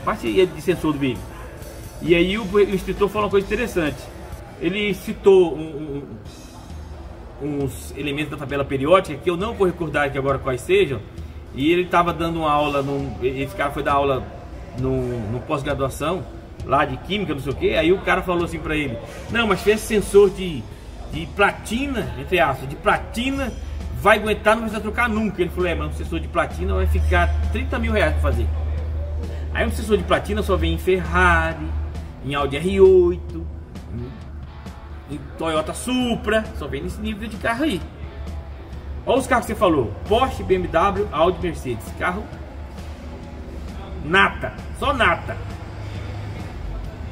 parte de sensor do veículo. E aí o instrutor falou uma coisa interessante. Ele citou uns elementos da tabela periódica que eu não vou recordar aqui agora quais sejam. E ele estava dando uma aula, esse cara foi dar aula no pós-graduação lá de química, não sei o que. Aí o cara falou assim para ele: não, mas esse sensor de platina, entre aspas, de platina vai aguentar, não precisa trocar nunca. Ele falou: é, mas um sensor de platina vai ficar 30 mil reais para fazer. Aí um sensor de platina só vem em Ferrari, em Audi R8, em Toyota Supra, só vem nesse nível de carro aí. Olha os carros que você falou: Porsche, BMW, Audi, Mercedes. Carro nata, só nata.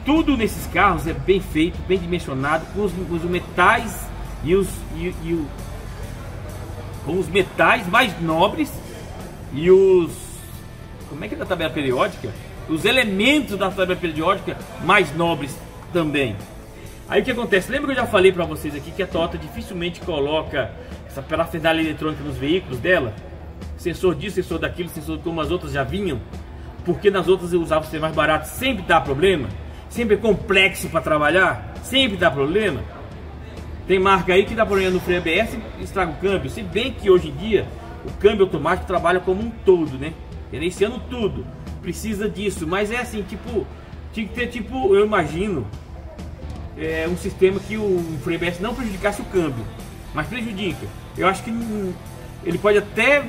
Tudo nesses carros é bem feito, bem dimensionado, com os metais com os metais mais nobres e os, como é que é da tabela periódica? Os elementos da tabela periódica mais nobres também. Aí o que acontece? Lembra que eu já falei para vocês aqui que a Toyota dificilmente coloca essa parafernália eletrônica nos veículos dela? Sensor disso, sensor daquilo, sensor como as outras já vinham? Porque nas outras eu usava ser mais barato, sempre dá problema? Sempre é complexo para trabalhar? Sempre dá problema? Tem marca aí que dá problema no freio ABS e estraga o câmbio. Se bem que hoje em dia o câmbio automático trabalha como um todo, né? Gerenciando tudo. Precisa disso, mas é assim, tipo, tinha que ter, tipo, eu imagino um sistema que o freio ABS não prejudicasse o câmbio, mas prejudica. Eu acho que ele pode até,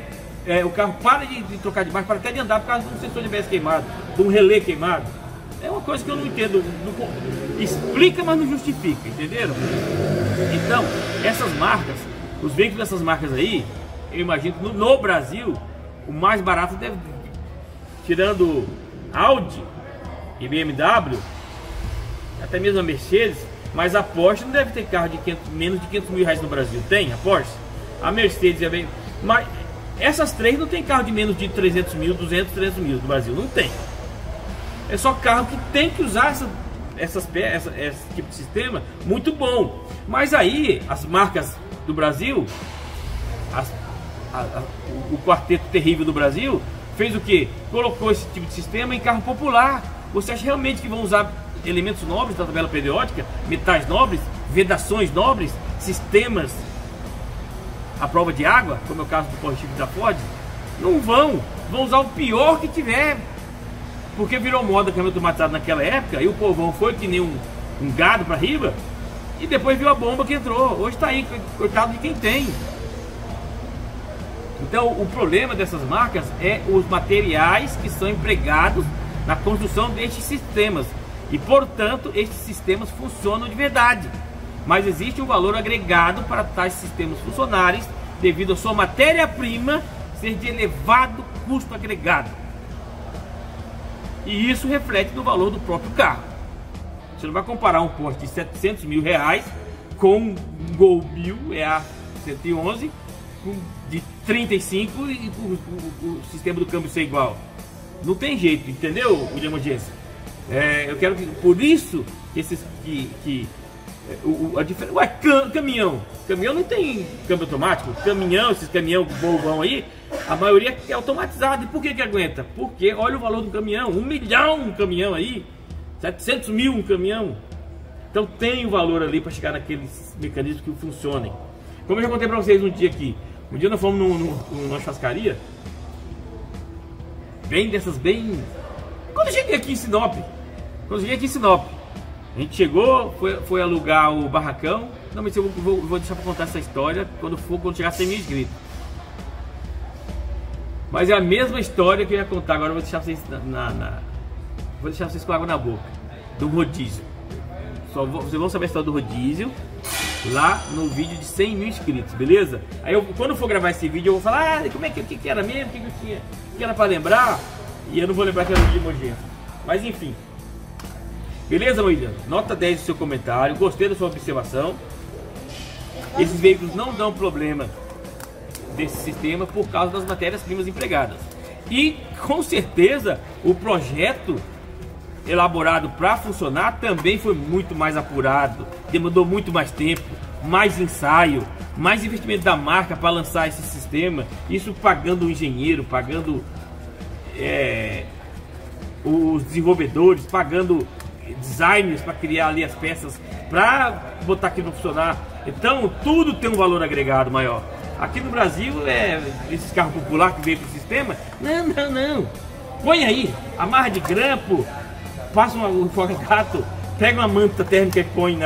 o carro para de trocar de marcha, para até de andar por causa de um sensor de ABS queimado, de um relé queimado. É uma coisa que eu não entendo, não explica, mas não justifica, entenderam? Então, essas marcas, os veículos dessas marcas aí, eu imagino que no Brasil, o mais barato deve, tirando Audi e BMW, até mesmo a Mercedes, mas a Porsche não deve ter carro de menos de 500 mil reais no Brasil. Tem a Porsche, a Mercedes, mas essas três não tem carro de menos de 300 mil, 200, 300 mil no Brasil, não tem. é só carro que tem que usar essas peças, esse tipo de sistema muito bom. Mas aí as marcas do Brasil, o quarteto terrível do Brasil fez o que? Colocou esse tipo de sistema em carro popular. Você acha realmente que vão usar elementos nobres da tabela periódica, metais nobres, vedações nobres, sistemas à prova de água, como é o caso do Porsche da Ford? Não vão, vão usar o pior que tiver, porque virou moda câmbio automatizado naquela época e o povão foi que nem um gado para riba e depois viu a bomba que entrou. Hoje está aí, coitado de quem tem. Então o problema dessas marcas é os materiais que são empregados na construção destes sistemas e, portanto, estes sistemas funcionam de verdade, mas existe um valor agregado para tais sistemas funcionarem devido à sua matéria-prima ser de elevado custo agregado, e isso reflete no valor do próprio carro. Você não vai comparar um Porsche de 700 mil reais com um Gol 1000 EA111 de 35 e o sistema do câmbio ser igual. Não tem jeito, entendeu, Guilherme Audiência? Eu quero que, por isso, esses caminhão não tem câmbio automático. Caminhão, esses caminhão bobão aí, a maioria é automatizado. E por que que aguenta? Porque olha o valor do caminhão, 1 milhão um caminhão aí, 700 mil um caminhão. Então tem um valor ali para chegar naqueles mecanismos que funcionem. Como eu já contei para vocês um dia aqui, um dia nós fomos numa churrascaria, quando eu cheguei aqui em Sinop, a gente chegou, foi alugar o barracão. Não, mas eu vou deixar pra contar essa história quando chegar a 100 mil inscritos. Mas é a mesma história que eu ia contar agora. Eu vou deixar vocês vou deixar vocês com água na boca. Do rodízio. Vocês vão saber a história do rodízio lá no vídeo de 100 mil inscritos, beleza? Aí quando eu for gravar esse vídeo eu vou falar, como é que, o que era mesmo, o que eu tinha, o que era pra lembrar. E eu não vou lembrar que era o vídeo de Mogi. Mas enfim. Beleza, William? Nota 10 do seu comentário, gostei da sua observação. Esses veículos não dão problema desse sistema por causa das matérias-primas empregadas. E, com certeza, o projeto elaborado para funcionar também foi muito mais apurado, demandou muito mais tempo, mais ensaio, mais investimento da marca para lançar esse sistema. Isso pagando o engenheiro, pagando os desenvolvedores, pagando designers para criar ali as peças para botar aqui no funcionar. Então tudo tem um valor agregado maior. Aqui no Brasil esses carros populares que veio pro sistema, não, põe aí, amarra de grampo, passa um forgato, pega uma manta térmica e põe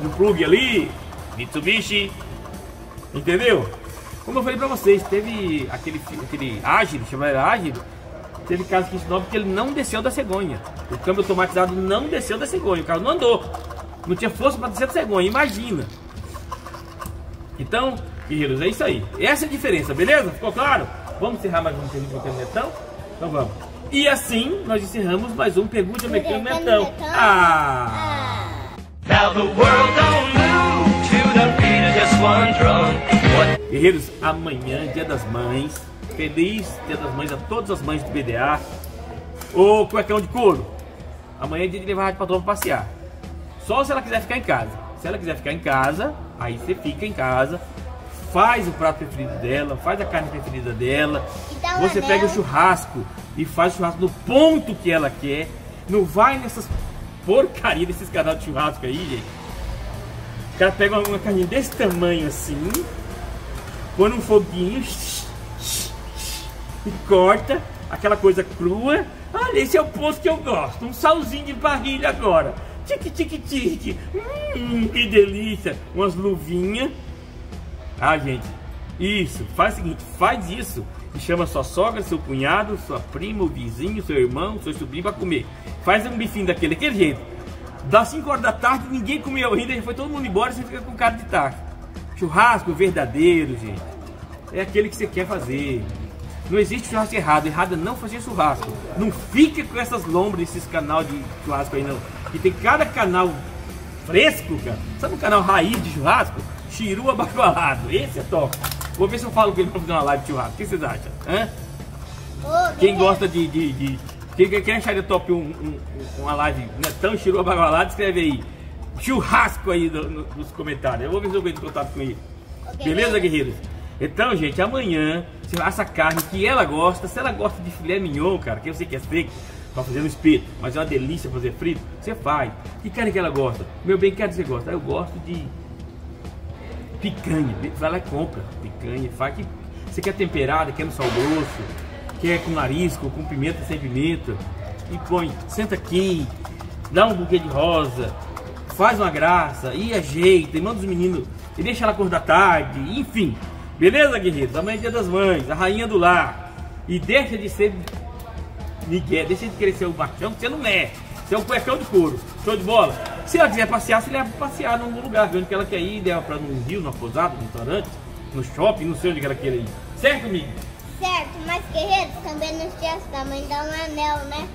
no plug ali, Mitsubishi, entendeu? Como eu falei para vocês, teve aquele ágil, chamado ágil. Teve caso de Sinop que ele não desceu da cegonha. O câmbio automatizado não desceu da cegonha. O carro não andou. Não tinha força para descer da cegonha. Imagina. Então, guerreiros, é isso aí. Essa é a diferença, beleza? Ficou claro? Vamos encerrar mais um Pergunta do Netão? Então vamos. E assim, nós encerramos mais um Pergunta do Netão. Guerreiros, amanhã, Dia das Mães. Feliz Dia das Mães a todas as mães do BDA. Ô, cuecão de couro, amanhã é dia de levar a rádio patrão pra passear. Só se ela quiser ficar em casa. Se ela quiser ficar em casa, aí você fica em casa, faz o prato preferido dela, faz a carne preferida dela, você pega o churrasco e faz o churrasco no ponto que ela quer. Não vai nessas porcaria desses canais de churrasco aí, gente. O cara pega uma carninha desse tamanho assim, põe num foguinho, corta aquela coisa crua. Olha, esse é o ponto que eu gosto. Um salzinho de barrilha agora. Tique, tique, tique. Que delícia. Umas luvinhas. Ah, gente, isso. Faz o seguinte, faz isso. E chama sua sogra, seu cunhado, sua prima, o vizinho, seu irmão, seu sobrinho pra comer. Faz um bifinho daquele jeito. Das 5 horas da tarde, ninguém comeu ainda. Já foi todo mundo embora e você fica com cara de tarde. Churrasco verdadeiro, gente. É aquele que você quer fazer. Não existe churrasco errado, errado é não fazer churrasco. Não fique com essas lombras, esses canal de churrasco aí não. E tem cada canal fresco, cara. Sabe um canal raiz de churrasco? Chirua Bacolado, esse é top. Vou ver se eu falo com ele pra fazer uma live de churrasco. O que vocês acham? Hã? Quem gosta de Quem achar de top uma live Netão, Chirua, Bagualada, escreve aí churrasco aí nos comentários. Eu vou ver se eu entro em contato com ele. Okay. Beleza, guerreiros? Então, gente, amanhã você vai assar carne que ela gosta. Se ela gosta de filé mignon, cara, que eu sei que é seco, pra fazer no espeto, mas é uma delícia fazer frito, você faz. Que carne que ela gosta? Meu bem, que carne você gosta? Eu gosto de picanha. Vai lá e compra picanha, faz. Que você quer temperada, quer no sal grosso, quer com marisco, com pimenta, sem pimenta, e põe, senta aqui, dá um buquê de rosa, faz uma graça, e ajeita, e manda os meninos, e deixa ela acordar tarde, enfim. Beleza, guerreiros? Amanhã é dia das mães, a rainha do lar, e deixa de ser Miguel, deixa de querer ser o machão, que você não é, você é um cuecão de couro, show de bola. Se ela quiser passear, você leva pra passear num lugar, onde que ela quer ir, leva pra num rio, numa pousada, num restaurante, no shopping, não sei onde que ela quer ir, certo, amigo? Certo, mas guerreiros, também nos dias da mãe dá um anel, né?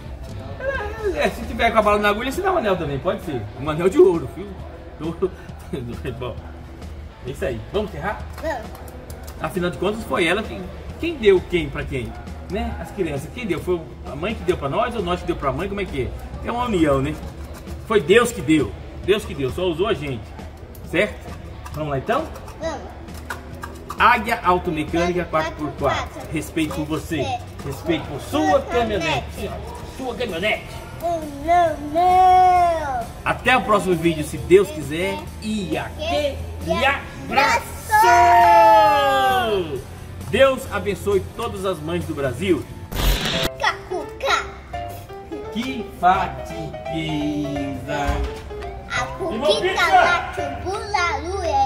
É, se tiver com a bala na agulha, você dá um anel também, pode ser. Um anel de ouro, viu? Bom, é isso aí. Vamos encerrar? Vamos. Afinal de contas, foi ela quem deu quem pra quem, né? As crianças, quem deu? Foi a mãe que deu pra nós ou nós que deu pra mãe? Como é que é? É uma união, né? Foi Deus que deu. Deus que deu, só usou a gente. Certo? Vamos lá então? Vamos. Águia Automecânica 4x4. Respeito por você. Respeito por sua caminhonete. Sua caminhonete. Não, não. Até o próximo vídeo, se Deus quiser. E aquele abraço. Deus abençoe todas as mães do Brasil. Que fatigueza. A cuquica bate o bula lua.